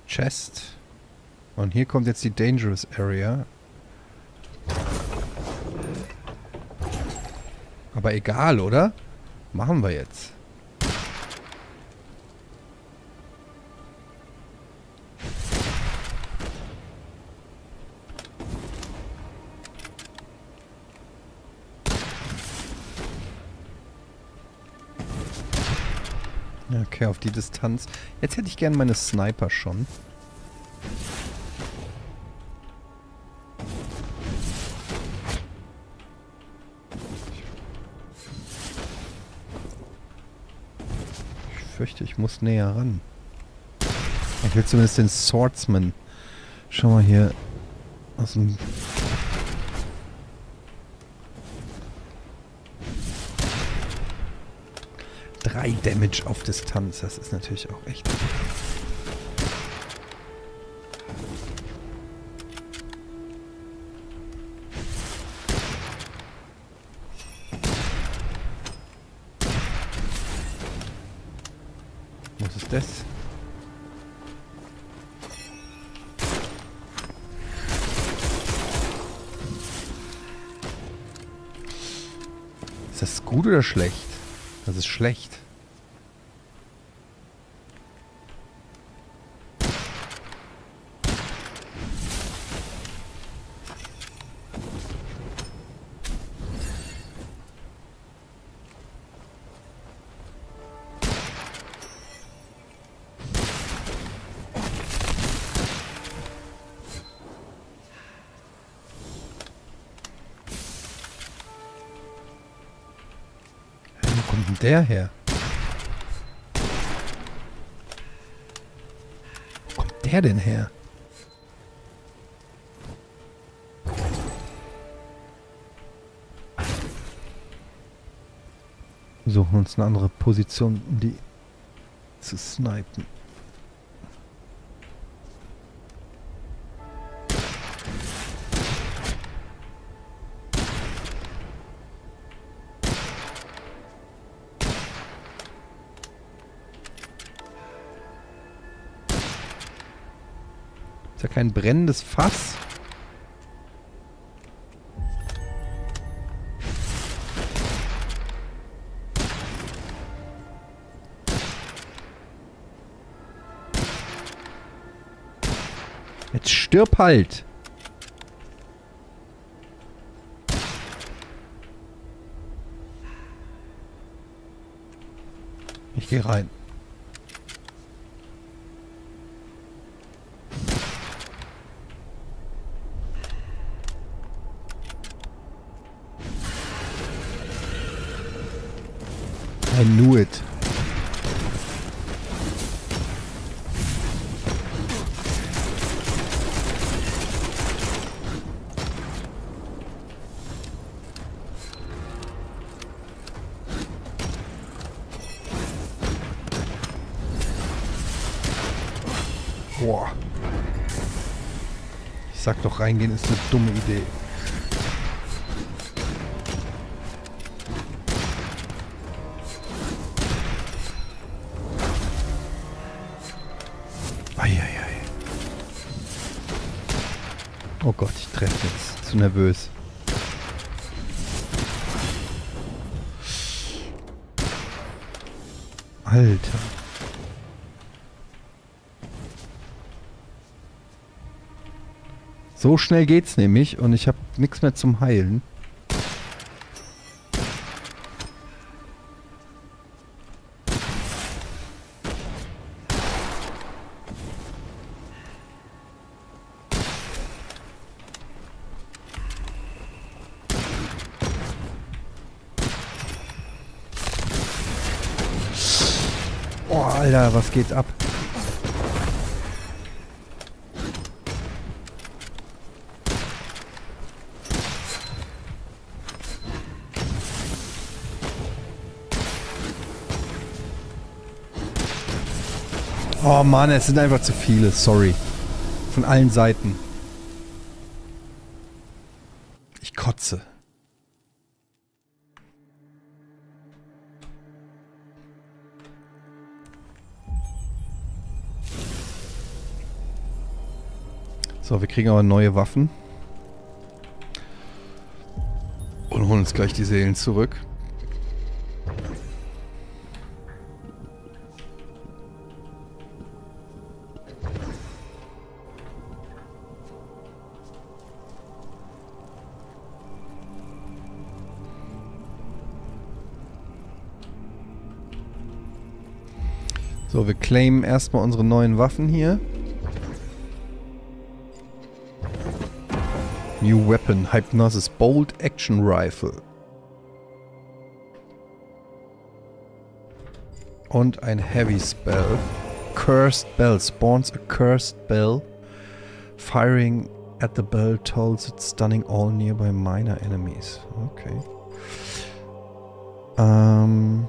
Chest. Und hier kommt jetzt die Dangerous Area. Aber egal, oder? Machen wir jetzt. Okay, auf die Distanz. Jetzt hätte ich gerne meine Sniper schon. Ich fürchte, ich muss näher ran. Ich will zumindest den Swordsman. Schau mal hier aus dem... drei Damage auf Distanz, das ist natürlich auch echt. Was ist das? Ist das gut oder schlecht? Das ist schlecht. Der her? Wo kommt der denn her? Wir suchen uns eine andere Position, um die zu snipen. Ein brennendes Fass. Stirb halt. Ich gehe rein. I knew it. Boah. Ich sag doch, reingehen ist eine dumme Idee. Oh Gott, ich treffe jetzt. Zu nervös. Alter. So schnell geht's nämlich und ich habe nichts mehr zum Heilen. Alter, was geht ab? Oh Mann, es sind einfach zu viele, sorry. Von allen Seiten. Ich kotze. So, wir kriegen aber neue Waffen. Und holen uns gleich die Seelen zurück. So, wir claimen erstmal unsere neuen Waffen hier. New Weapon, Hypnosis, Bolt Action Rifle. Und ein Heavy Spell. Cursed Bell, spawns a Cursed Bell. Firing at the bell tolls it, stunning all nearby minor enemies. Okay. Ähm... Um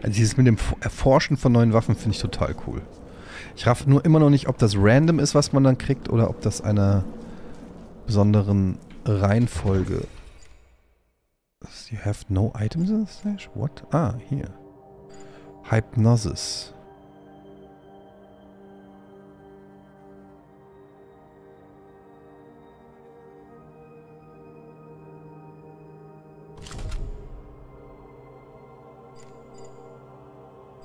Also dieses mit dem Erforschen von neuen Waffen finde ich total cool. Ich raff nur immer noch nicht, ob das random ist, was man dann kriegt, oder ob das einer besonderen Reihenfolge ist. You have no items in the stash? What? Ah, hier. Hypnosis.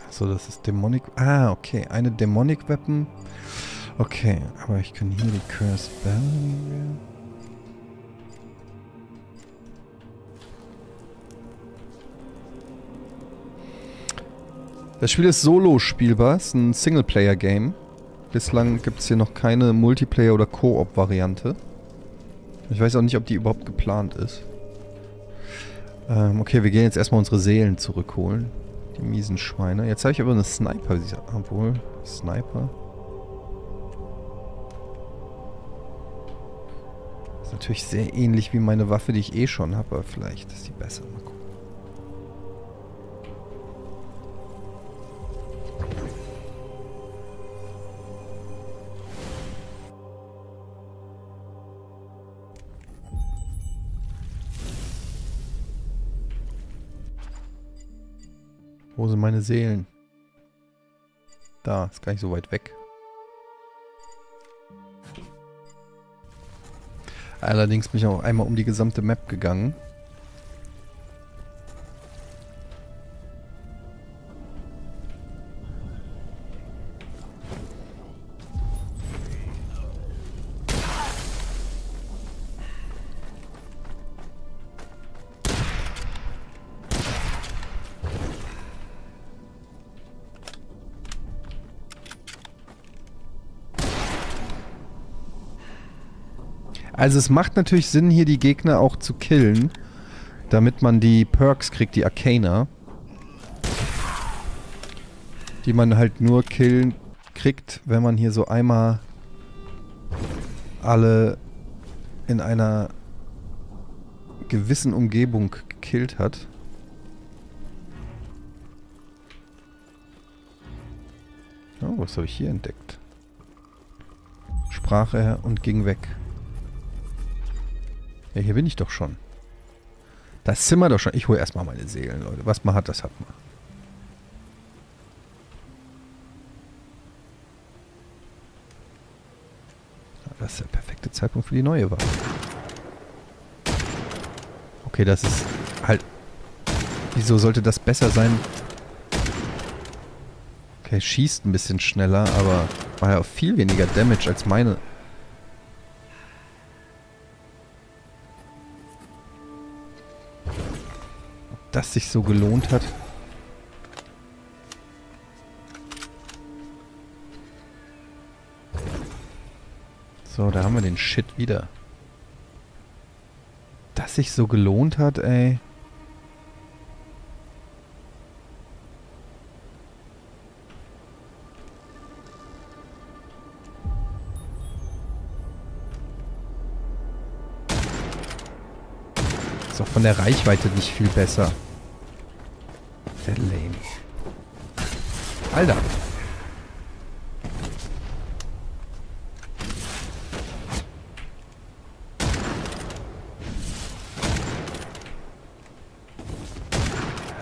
So, das ist Demonic... Ah, okay. Eine Demonic Weapon. Okay, aber ich kann hier die Cursed Bell... Das Spiel ist solo spielbar. Es ist ein Singleplayer-Game. Bislang gibt es hier noch keine Multiplayer- oder Koop-Variante. Ich weiß auch nicht, ob die überhaupt geplant ist. Ähm, okay, wir gehen jetzt erstmal unsere Seelen zurückholen. Die miesen Schweine. Jetzt habe ich aber eine Sniper. Obwohl, Sniper. Ist natürlich sehr ähnlich wie meine Waffe, die ich eh schon habe. Aber vielleicht ist die besser. Mal gucken. Wo sind meine Seelen? Da, ist gar nicht so weit weg. Allerdings bin ich auch einmal um die gesamte Map gegangen. Also es macht natürlich Sinn, hier die Gegner auch zu killen, damit man die Perks kriegt, die Arcana. Die man halt nur killen kriegt, wenn man hier so einmal alle in einer gewissen Umgebung gekillt hat. Oh, was habe ich hier entdeckt? Sprach er und ging weg. Ja, hier bin ich doch schon. Das Zimmer doch schon. Ich hole erstmal meine Seelen, Leute. Was man hat, das hat man. Das ist der perfekte Zeitpunkt für die neue Waffe. Okay, das ist halt... Wieso sollte das besser sein? Okay, schießt ein bisschen schneller, aber war ja auch viel weniger Damage als meine... Dass sich so gelohnt hat. So, da haben wir den Shit wieder. Dass sich so gelohnt hat, ey. Ist auch von der Reichweite nicht viel besser. Der Lame. Alter.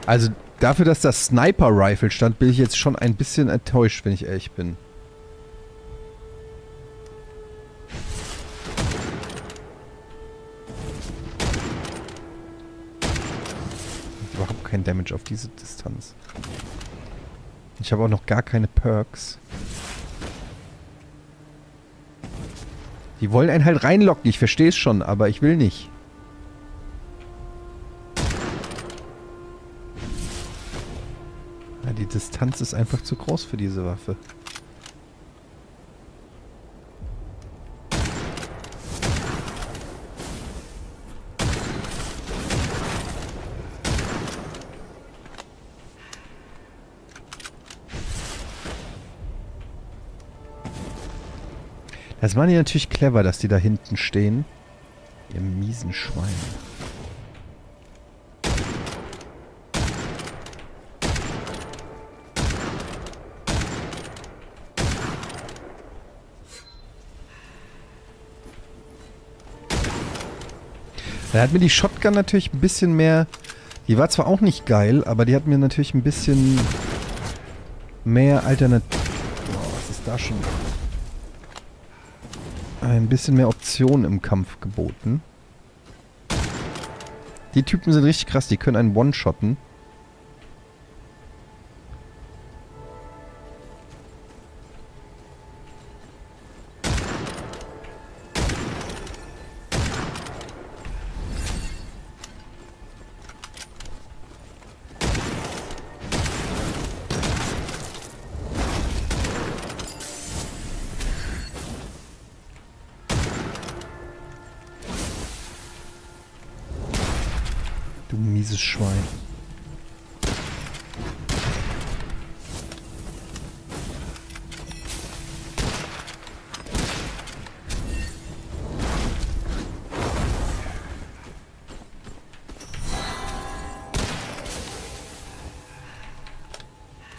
Also dafür, dass das Sniper-Rifle stand, bin ich jetzt schon ein bisschen enttäuscht, wenn ich ehrlich bin. Kein Damage auf diese Distanz. Ich habe auch noch gar keine Perks. Die wollen einen halt reinlocken, ich verstehe es schon, aber ich will nicht. Ja, die Distanz ist einfach zu groß für diese Waffe. Das waren die natürlich clever, dass die da hinten stehen. Ihr miesen Schweine. Da hat mir die Shotgun natürlich ein bisschen mehr... Die war zwar auch nicht geil, aber die hat mir natürlich ein bisschen mehr Alternativen... Oh, was ist da schon... Ein bisschen mehr Optionen im Kampf geboten. Die Typen sind richtig krass, die können einen one-shotten. Mieses Schwein.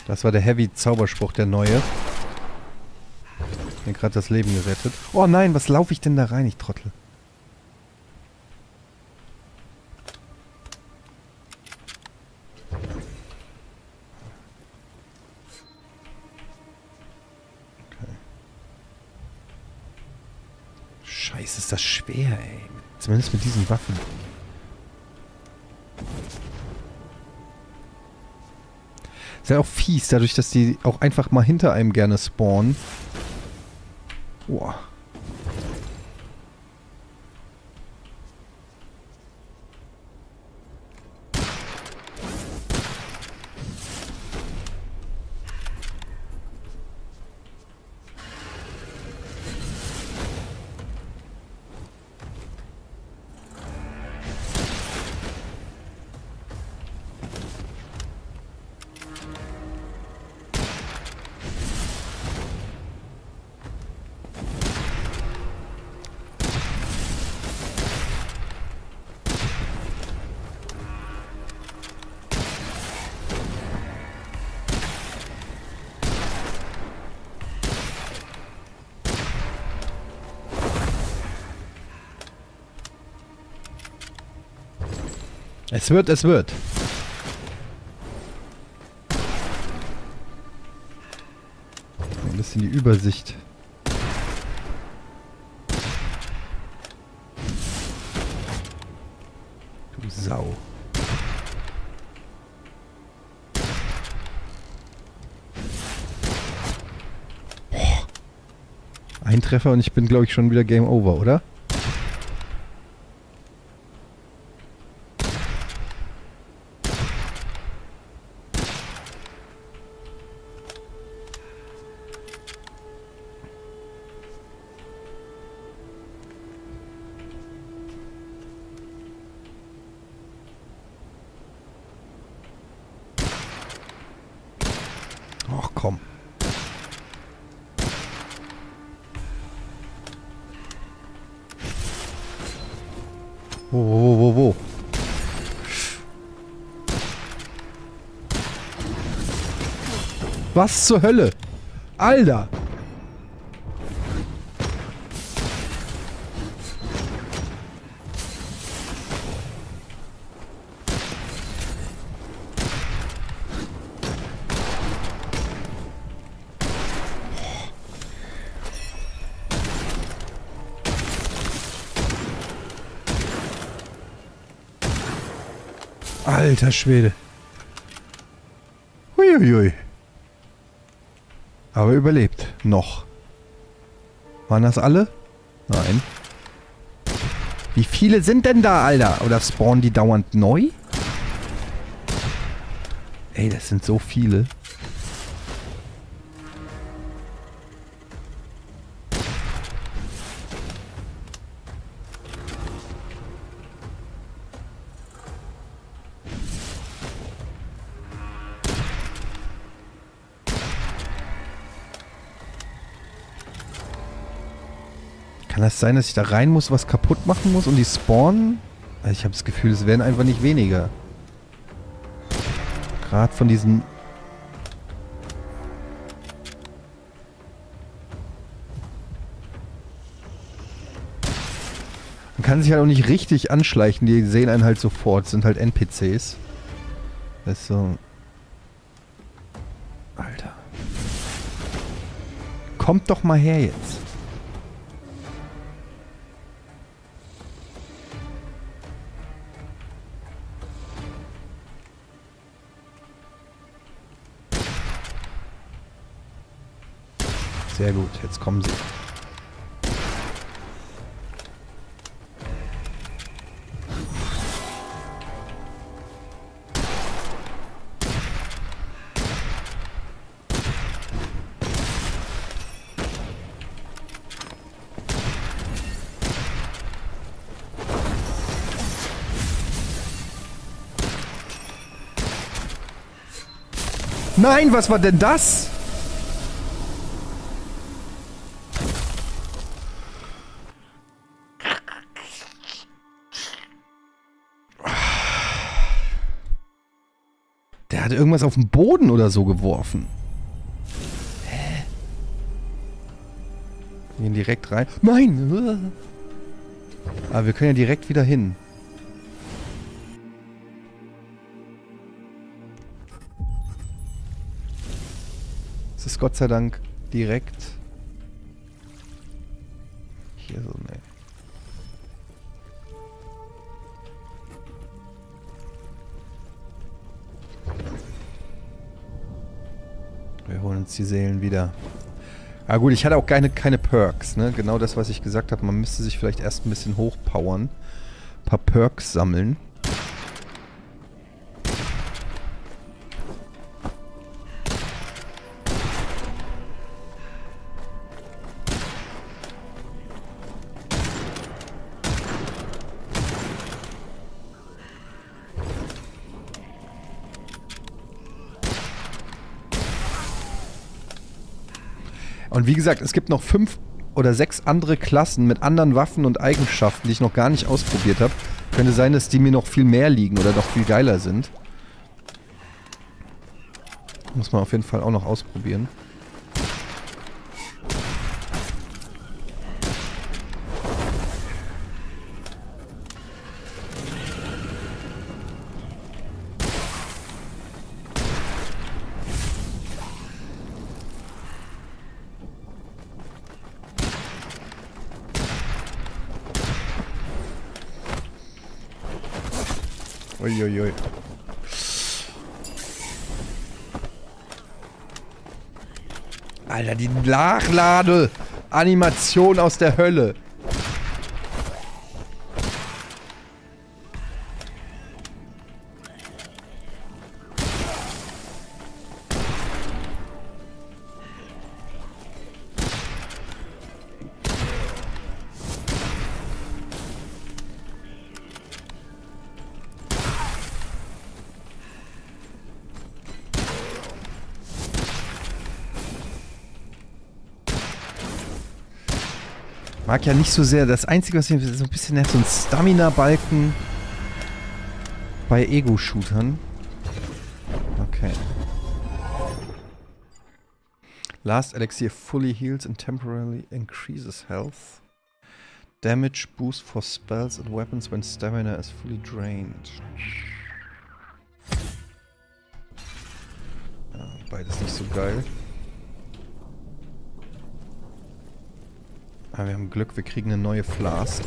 Das war der Heavy-Zauberspruch, der neue. Mir gerade das Leben gerettet. Oh nein, was laufe ich denn da rein, ich Trottel? Scheiße, ist das schwer, ey. Zumindest mit diesen Waffen. Ist ja auch fies, dadurch, dass die auch einfach mal hinter einem gerne spawnen. Boah. Es wird, es wird. Ein bisschen die Übersicht. Du Sau. Boah. Ein Treffer und ich bin, glaube ich, schon wieder Game Over, oder? Was zur Hölle? Alter! Alter Schwede! Huiuiui! Aber überlebt. Noch. Waren das alle? Nein. Wie viele sind denn da, Alter? Oder spawnen die dauernd neu? Ey, das sind so viele. Kann das sein, dass ich da rein muss, was kaputt machen muss und die spawnen? Also ich habe das Gefühl, es werden einfach nicht weniger. Gerade von diesen... Man kann sich halt auch nicht richtig anschleichen, die sehen einen halt sofort. Das sind halt N P Cs. Das ist so... Alter. Kommt doch mal her jetzt. Sehr gut, jetzt kommen sie. Nein, was war denn das? Irgendwas auf den Boden oder so geworfen. Hä? Wir gehen direkt rein. Nein! Aber wir können ja direkt wieder hin. Es ist Gott sei Dank direkt. Hier so, ne. holen uns die Seelen wieder. Ah gut, ich hatte auch keine, keine Perks, ne? Genau das, was ich gesagt habe. Man müsste sich vielleicht erst ein bisschen hochpowern. Ein paar Perks sammeln. Und wie gesagt, es gibt noch fünf oder sechs andere Klassen mit anderen Waffen und Eigenschaften, die ich noch gar nicht ausprobiert habe. Könnte sein, dass die mir noch viel mehr liegen oder noch viel geiler sind. Muss man auf jeden Fall auch noch ausprobieren. Uiuiui. Alter, die Nachlade-Animation aus der Hölle. Mag ja nicht so sehr. Das Einzige, was mich so ein bisschen nervt, so ein Stamina-Balken bei Ego-Shootern. Okay. Last Elixir fully heals and temporarily increases health. Damage boost for spells and weapons when stamina is fully drained. Ja, beides nicht so geil. Ah, wir haben Glück, wir kriegen eine neue Flask.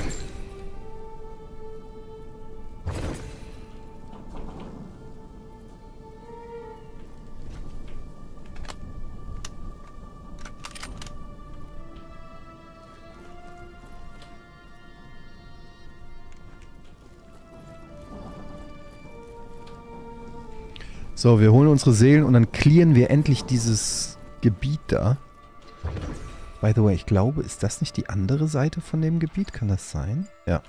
So, wir holen unsere Seelen und dann clearen wir endlich dieses Gebiet da. By the way, ich glaube, ist das nicht die andere Seite von dem Gebiet? Kann das sein? Ja.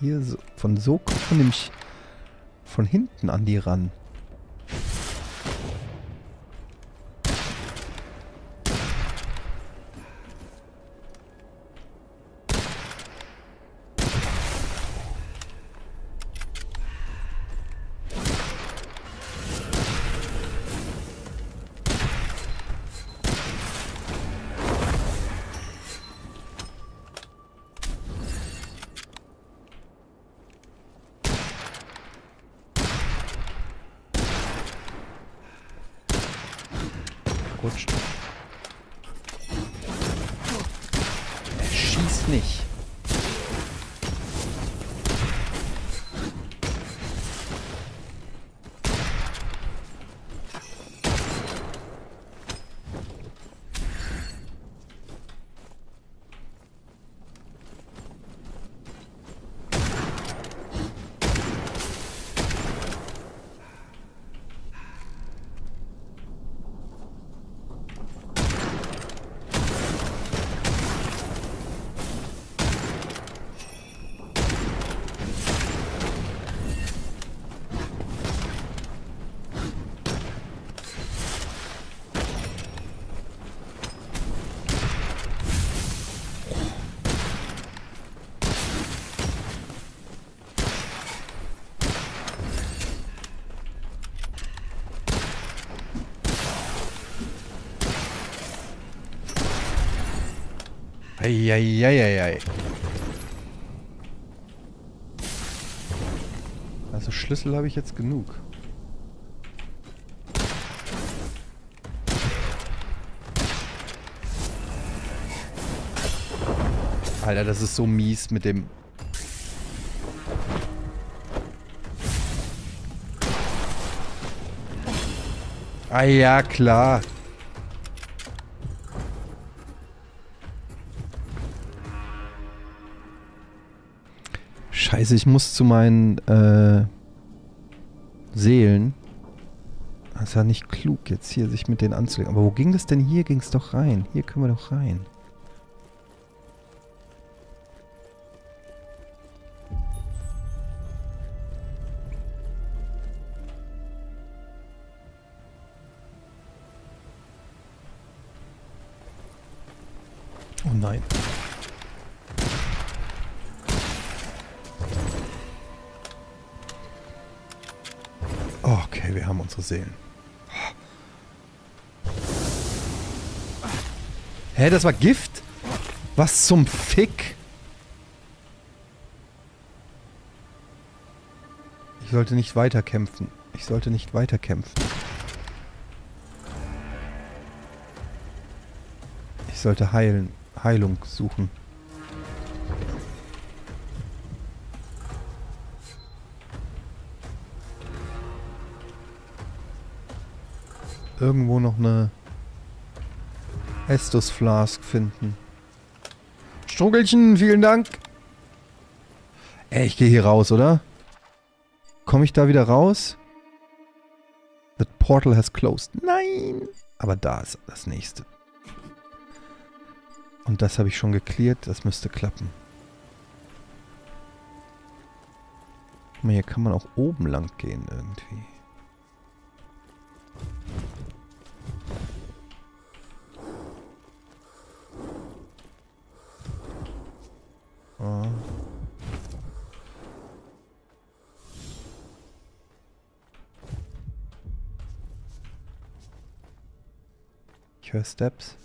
Hier, so, von so kommt man nämlich von hinten an die ran. Eieieiei. Also Schlüssel habe ich jetzt genug. Alter, das ist so mies mit dem... Ah ja, klar. Scheiße, ich muss zu meinen äh, Seelen. Das ist ja nicht klug, jetzt hier sich mit denen anzulegen. Aber wo ging das denn? Hier ging es doch rein. Hier können wir doch rein. Oh nein. Okay, wir haben unsere Seelen. Hä, das war Gift? Was zum Fick? Ich sollte nicht weiterkämpfen. Ich sollte nicht weiterkämpfen. Ich sollte heilen. Heilung suchen. Irgendwo noch eine Estus Flask finden. Struggelchen, vielen Dank. Ey, ich gehe hier raus, oder? Komme ich da wieder raus? The portal has closed. Nein! Aber da ist das nächste. Und das habe ich schon gecleart. Das müsste klappen. Guck mal, hier kann man auch oben lang gehen irgendwie. Oh. Ich höre Steps.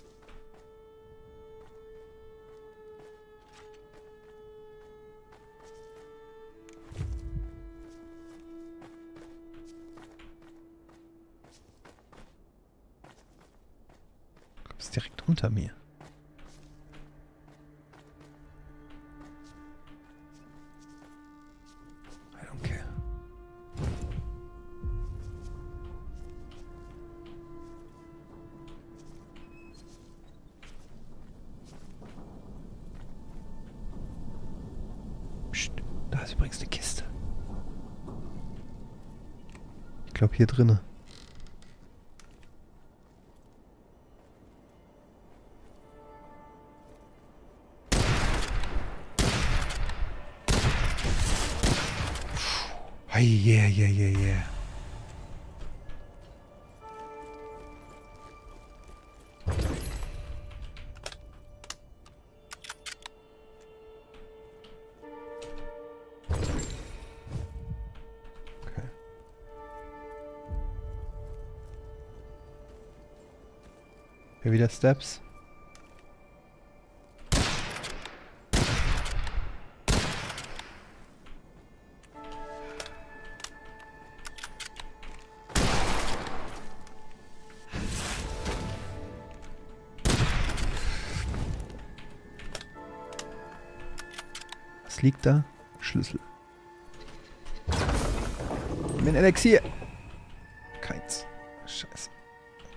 Du bist direkt unter mir. Ich glaube hier drinnen. Hey, yeah, yeah, yeah, yeah. Wieder Steps. Was liegt da? Schlüssel. Mein Elixier. Keins. Scheiße.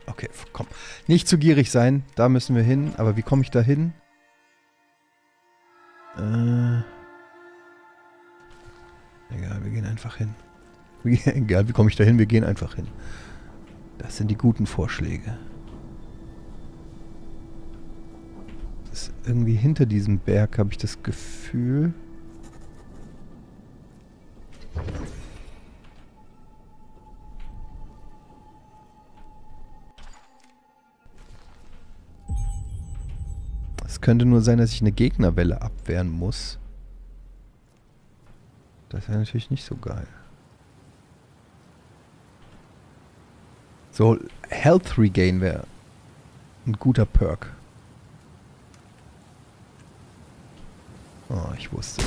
Okay, komm. Nicht zu gierig sein, da müssen wir hin. Aber wie komme ich da hin? Äh. Egal, wir gehen einfach hin. Wie, egal, wie komme ich da hin? Wir gehen einfach hin. Das sind die guten Vorschläge. Das ist irgendwie hinter diesem Berg, habe ich das Gefühl. Könnte nur sein, dass ich eine Gegnerwelle abwehren muss. Das wäre natürlich nicht so geil. So, Health Regain wäre ein guter Perk. Oh, ich wusste.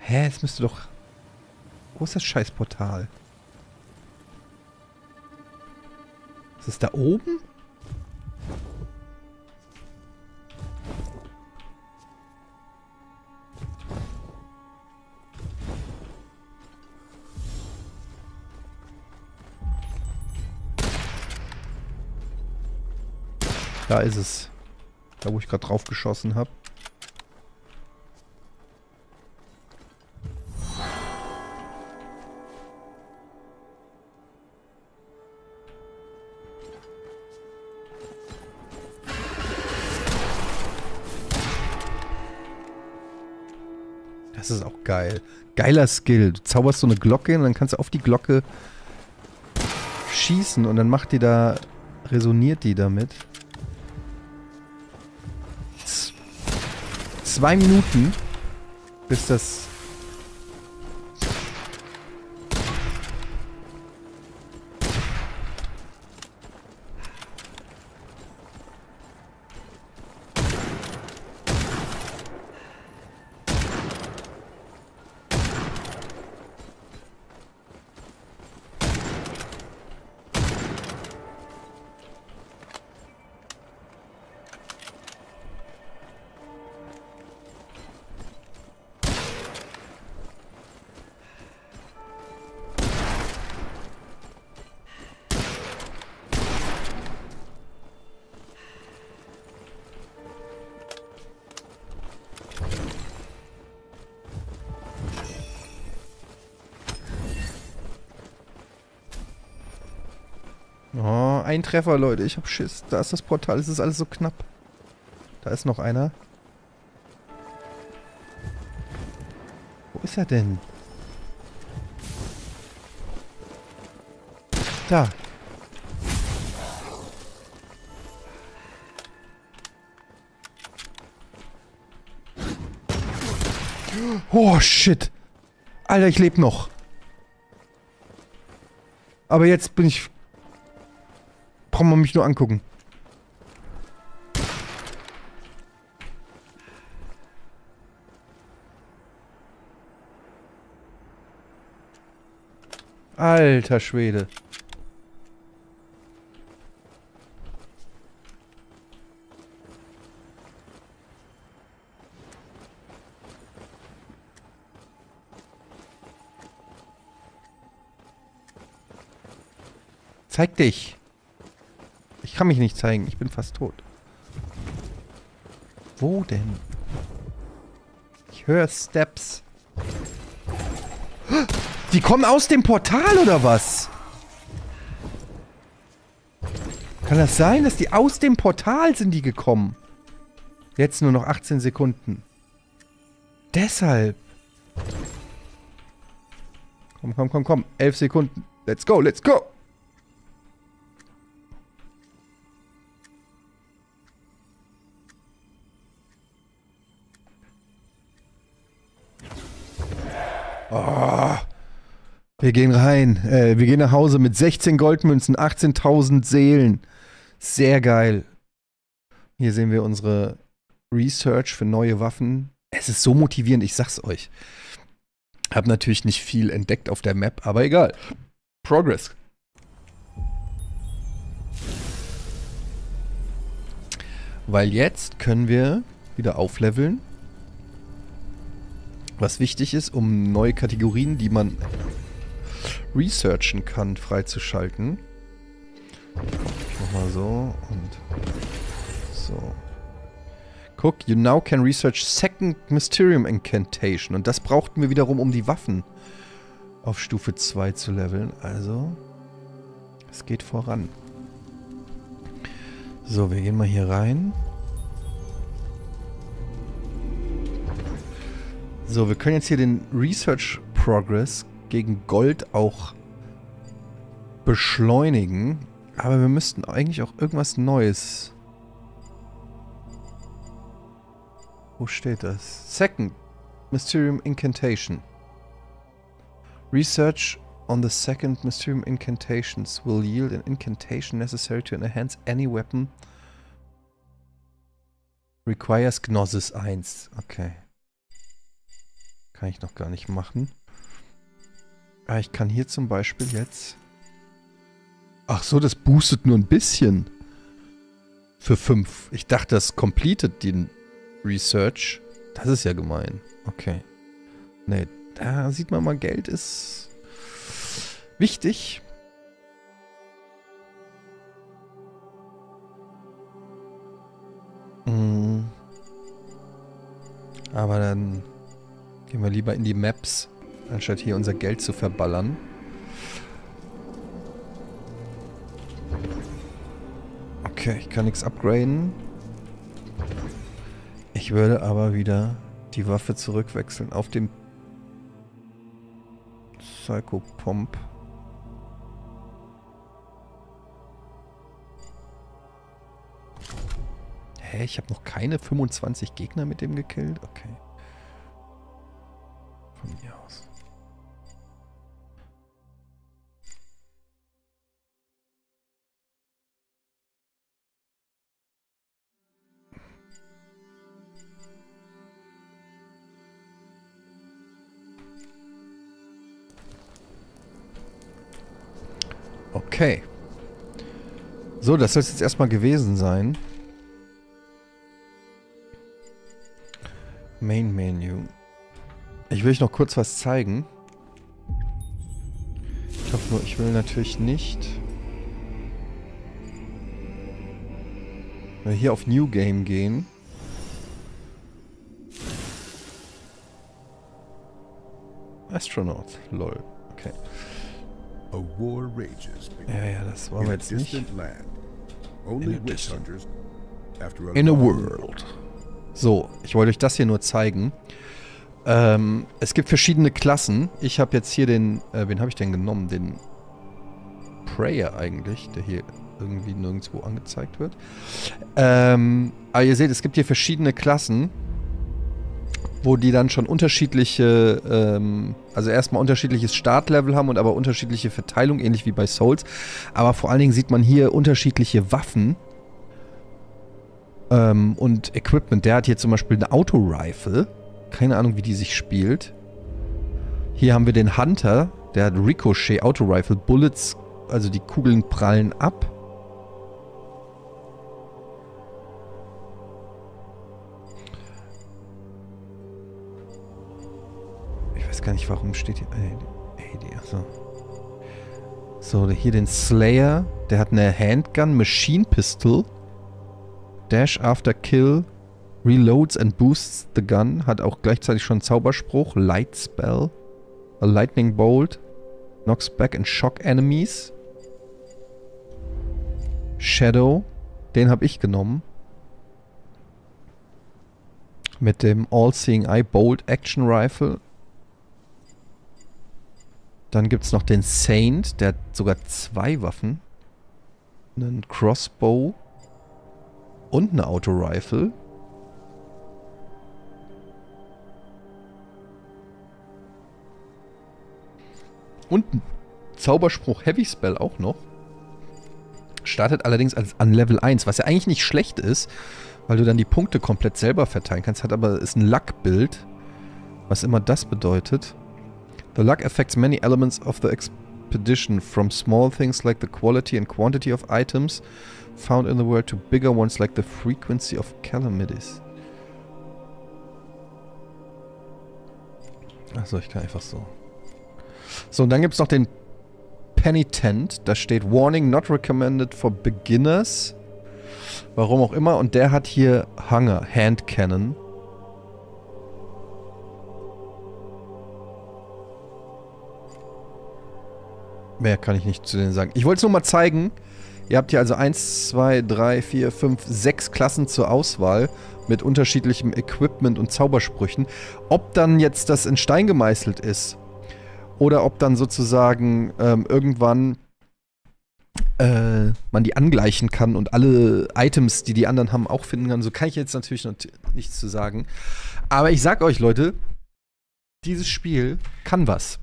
Hä, es müsste doch... Wo ist das Scheißportal? Ist es da oben? Da ist es. Da, wo ich gerade drauf geschossen habe. Das ist auch geil. Geiler Skill. Du zauberst so eine Glocke und dann kannst du auf die Glocke schießen und dann macht die da, resoniert die damit. Z- zwei Minuten, bis das... Oh, ein Treffer, Leute. Ich hab Schiss. Da ist das Portal. Es ist alles so knapp. Da ist noch einer. Wo ist er denn? Da. Oh, shit. Alter, ich leb noch. Aber jetzt bin ich... Kann man mich nur angucken. Alter Schwede. Zeig dich. Ich kann mich nicht zeigen, ich bin fast tot. Wo denn? Ich höre Steps. Die kommen aus dem Portal, oder was? Kann das sein, dass die aus dem Portal sind, die gekommen? Jetzt nur noch achtzehn Sekunden. Deshalb. Komm, komm, komm, komm. elf Sekunden. Let's go, let's go. Wir gehen rein. Äh, wir gehen nach Hause mit sechzehn Goldmünzen, achtzehntausend Seelen. Sehr geil. Hier sehen wir unsere Research für neue Waffen. Es ist so motivierend, ich sag's euch. Hab natürlich nicht viel entdeckt auf der Map, aber egal. Progress. Weil jetzt können wir wieder aufleveln. Was wichtig ist, um neue Kategorien, die man... researchen kann, freizuschalten. Ich mach mal so und so. Guck, you now can research second Mysterium Incantation. Und das brauchten wir wiederum, um die Waffen auf Stufe zwei zu leveln. Also, es geht voran. So, wir gehen mal hier rein. So, wir können jetzt hier den Research Progress gegen Gold auch beschleunigen. Aber wir müssten eigentlich auch irgendwas Neues. Wo steht das? Second Mysterium Incantation. Research on the second Mysterium Incantations will yield an incantation necessary to enhance any weapon. Requires Gnosis eins. Okay. Kann ich noch gar nicht machen. Ah, ich kann hier zum Beispiel jetzt... Ach so, das boostet nur ein bisschen. Für fünf. Ich dachte, das completet den Research. Das ist ja gemein. Okay. Nee, da sieht man mal, Geld ist wichtig. Mhm. Aber dann gehen wir lieber in die Maps, anstatt hier unser Geld zu verballern. Okay, ich kann nichts upgraden. Ich würde aber wieder die Waffe zurückwechseln auf den Psychopomp. Hä, ich habe noch keine fünfundzwanzig Gegner mit dem gekillt? Okay. Von mir aus. Okay. So, das soll es jetzt erstmal gewesen sein. Main Menu. Ich will euch noch kurz was zeigen. Ich hoffe nur, ich will natürlich nicht. Wenn wir hier auf New Game gehen. Astronaut. Lol. Okay. Ja, ja, das wollen wir jetzt nicht. In a world. So, ich wollte euch das hier nur zeigen. Ähm, es gibt verschiedene Klassen. Ich habe jetzt hier den, äh, wen habe ich denn genommen? Den Prayer eigentlich, der hier irgendwie nirgendwo angezeigt wird. Ähm, aber ihr seht, es gibt hier verschiedene Klassen, wo die dann schon unterschiedliche, ähm, also erstmal unterschiedliches Startlevel haben und aber unterschiedliche Verteilung, ähnlich wie bei Souls. Aber vor allen Dingen sieht man hier unterschiedliche Waffen. Ähm, und Equipment. Der hat hier zum Beispiel eine Auto-Rifle. Keine Ahnung, wie die sich spielt. Hier haben wir den Hunter. Der hat Ricochet, Auto-Rifle, Bullets, also die Kugeln prallen ab. Ich weiß gar nicht, warum steht hier... Ey, die, also. So, hier den Slayer. Der hat eine Handgun, Machine Pistol. Dash after kill, reloads and boosts the gun. Hat auch gleichzeitig schon einen Zauberspruch. Light Spell. A lightning bolt. Knocks back and shock enemies. Shadow. Den habe ich genommen. Mit dem All-Seeing Eye Bolt Action Rifle. Dann gibt es noch den Saint. Der hat sogar zwei Waffen. Einen Crossbow. Und eine Auto-Rifle. Und ein Zauberspruch Heavy Spell auch noch. Startet allerdings als, an Level eins, was ja eigentlich nicht schlecht ist, weil du dann die Punkte komplett selber verteilen kannst. Hat aber ist ein Luck-Build, was immer das bedeutet. The luck affects many elements of the expedition, from small things like the quality and quantity of items found in the world to bigger ones like the frequency of calamities. Achso, ich kann einfach so. So, und dann gibt es noch den Penitent. Da steht Warning not recommended for beginners. Warum auch immer. Und der hat hier Hunger, Hand Cannon. Mehr kann ich nicht zu denen sagen. Ich wollte es nur mal zeigen. Ihr habt hier also eins, zwei, drei, vier, fünf, sechs Klassen zur Auswahl mit unterschiedlichem Equipment und Zaubersprüchen. Ob dann jetzt das in Stein gemeißelt ist oder ob dann sozusagen ähm, irgendwann äh, man die angleichen kann und alle Items, die die anderen haben, auch finden kann, so kann ich jetzt natürlich noch nichts zu sagen. Aber ich sag euch, Leute, dieses Spiel kann was.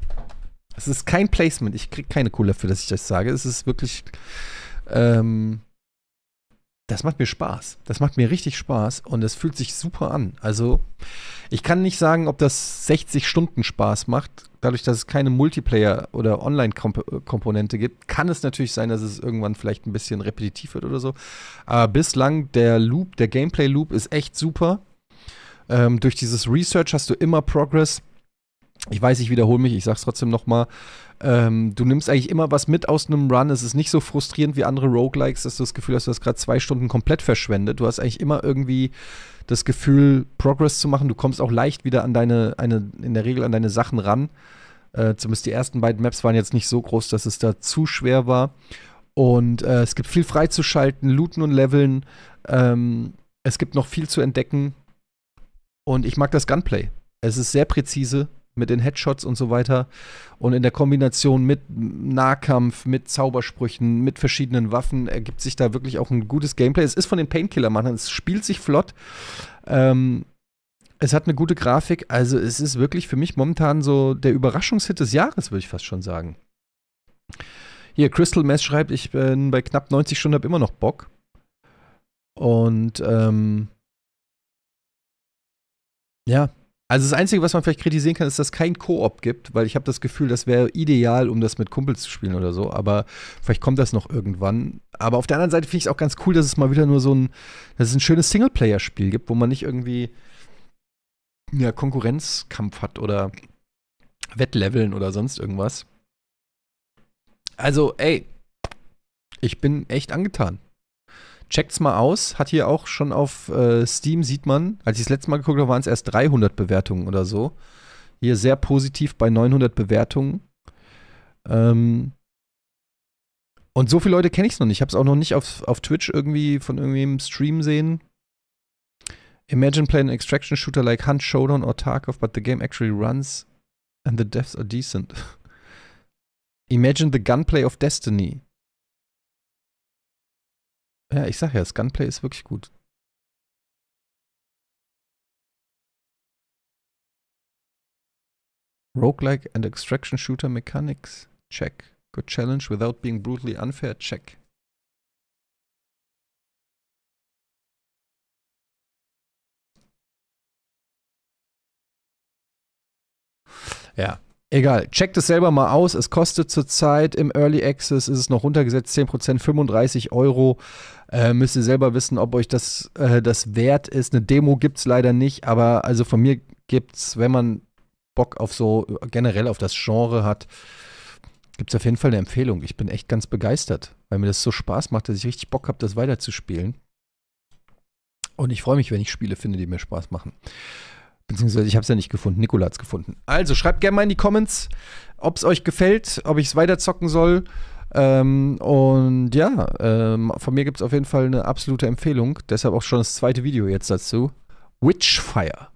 Es ist kein Placement. Ich kriege keine Kohle dafür, dass ich das sage. Es ist wirklich... Ähm, das macht mir Spaß. Das macht mir richtig Spaß und es fühlt sich super an. Also, ich kann nicht sagen, ob das sechzig Stunden Spaß macht. Dadurch, dass es keine Multiplayer- oder Online-Komponente gibt, kann es natürlich sein, dass es irgendwann vielleicht ein bisschen repetitiv wird oder so. Aber bislang, der Loop, der Gameplay-Loop ist echt super. Ähm, durch dieses Research hast du immer Progress. Ich weiß, ich wiederhole mich, ich sag's trotzdem nochmal. Ähm, du nimmst eigentlich immer was mit aus einem Run. Es ist nicht so frustrierend wie andere Roguelikes, dass du das Gefühl hast, du hast gerade zwei Stunden komplett verschwendet. Du hast eigentlich immer irgendwie das Gefühl, Progress zu machen. Du kommst auch leicht wieder an deine, eine, in der Regel an deine Sachen ran. Äh, zumindest die ersten beiden Maps waren jetzt nicht so groß, dass es da zu schwer war. Und äh, es gibt viel freizuschalten, looten und leveln. Ähm, es gibt noch viel zu entdecken. Und ich mag das Gunplay. Es ist sehr präzise mit den Headshots und so weiter. Und in der Kombination mit Nahkampf, mit Zaubersprüchen, mit verschiedenen Waffen ergibt sich da wirklich auch ein gutes Gameplay. Es ist von den Painkiller-Machern, es spielt sich flott. Ähm, es hat eine gute Grafik. Also es ist wirklich für mich momentan so der Überraschungshit des Jahres, würde ich fast schon sagen. Hier, Crystal Mess schreibt, ich bin bei knapp neunzig Stunden, habe immer noch Bock. Und ähm, ja, also das Einzige, was man vielleicht kritisieren kann, ist, dass es kein Koop gibt, weil ich habe das Gefühl, das wäre ideal, um das mit Kumpels zu spielen oder so, aber vielleicht kommt das noch irgendwann. Aber auf der anderen Seite finde ich es auch ganz cool, dass es mal wieder nur so ein, dass es ein schönes Singleplayer-Spiel gibt, wo man nicht irgendwie ja, Konkurrenzkampf hat oder Wettleveln oder sonst irgendwas. Also, ey, ich bin echt angetan. Checkt's mal aus, hat hier auch schon auf äh, Steam, sieht man, als ich das letzte Mal geguckt habe, waren es erst dreihundert Bewertungen oder so. Hier sehr positiv bei neunhundert Bewertungen. Ähm Und so viele Leute kenne ich es noch nicht. Ich habe es auch noch nicht auf, auf Twitch irgendwie von irgendeinem Stream sehen. Imagine playing an extraction shooter like Hunt, Showdown or Tarkov, but the game actually runs and the deaths are decent. Imagine the gunplay of Destiny. Ja, ich sag ja, das Gunplay ist wirklich gut. Roguelike and Extraction Shooter Mechanics. Check. Good challenge without being brutally unfair. Check. Ja. Egal, checkt es selber mal aus. Es kostet zurzeit im Early Access, ist es noch runtergesetzt, zehn Prozent, fünfunddreißig Euro. Äh, müsst ihr selber wissen, ob euch das, äh, das wert ist. Eine Demo gibt es leider nicht, aber also von mir gibt es, wenn man Bock auf so generell auf das Genre hat, gibt es auf jeden Fall eine Empfehlung. Ich bin echt ganz begeistert, weil mir das so Spaß macht, dass ich richtig Bock habe, das weiterzuspielen. Und ich freue mich, wenn ich Spiele finde, die mir Spaß machen. Beziehungsweise ich habe es ja nicht gefunden, Nikola hat es gefunden. Also schreibt gerne mal in die Comments, ob es euch gefällt, ob ich es weiterzocken soll. Ähm, und ja, ähm, von mir gibt es auf jeden Fall eine absolute Empfehlung. Deshalb auch schon das zweite Video jetzt dazu. Witchfire.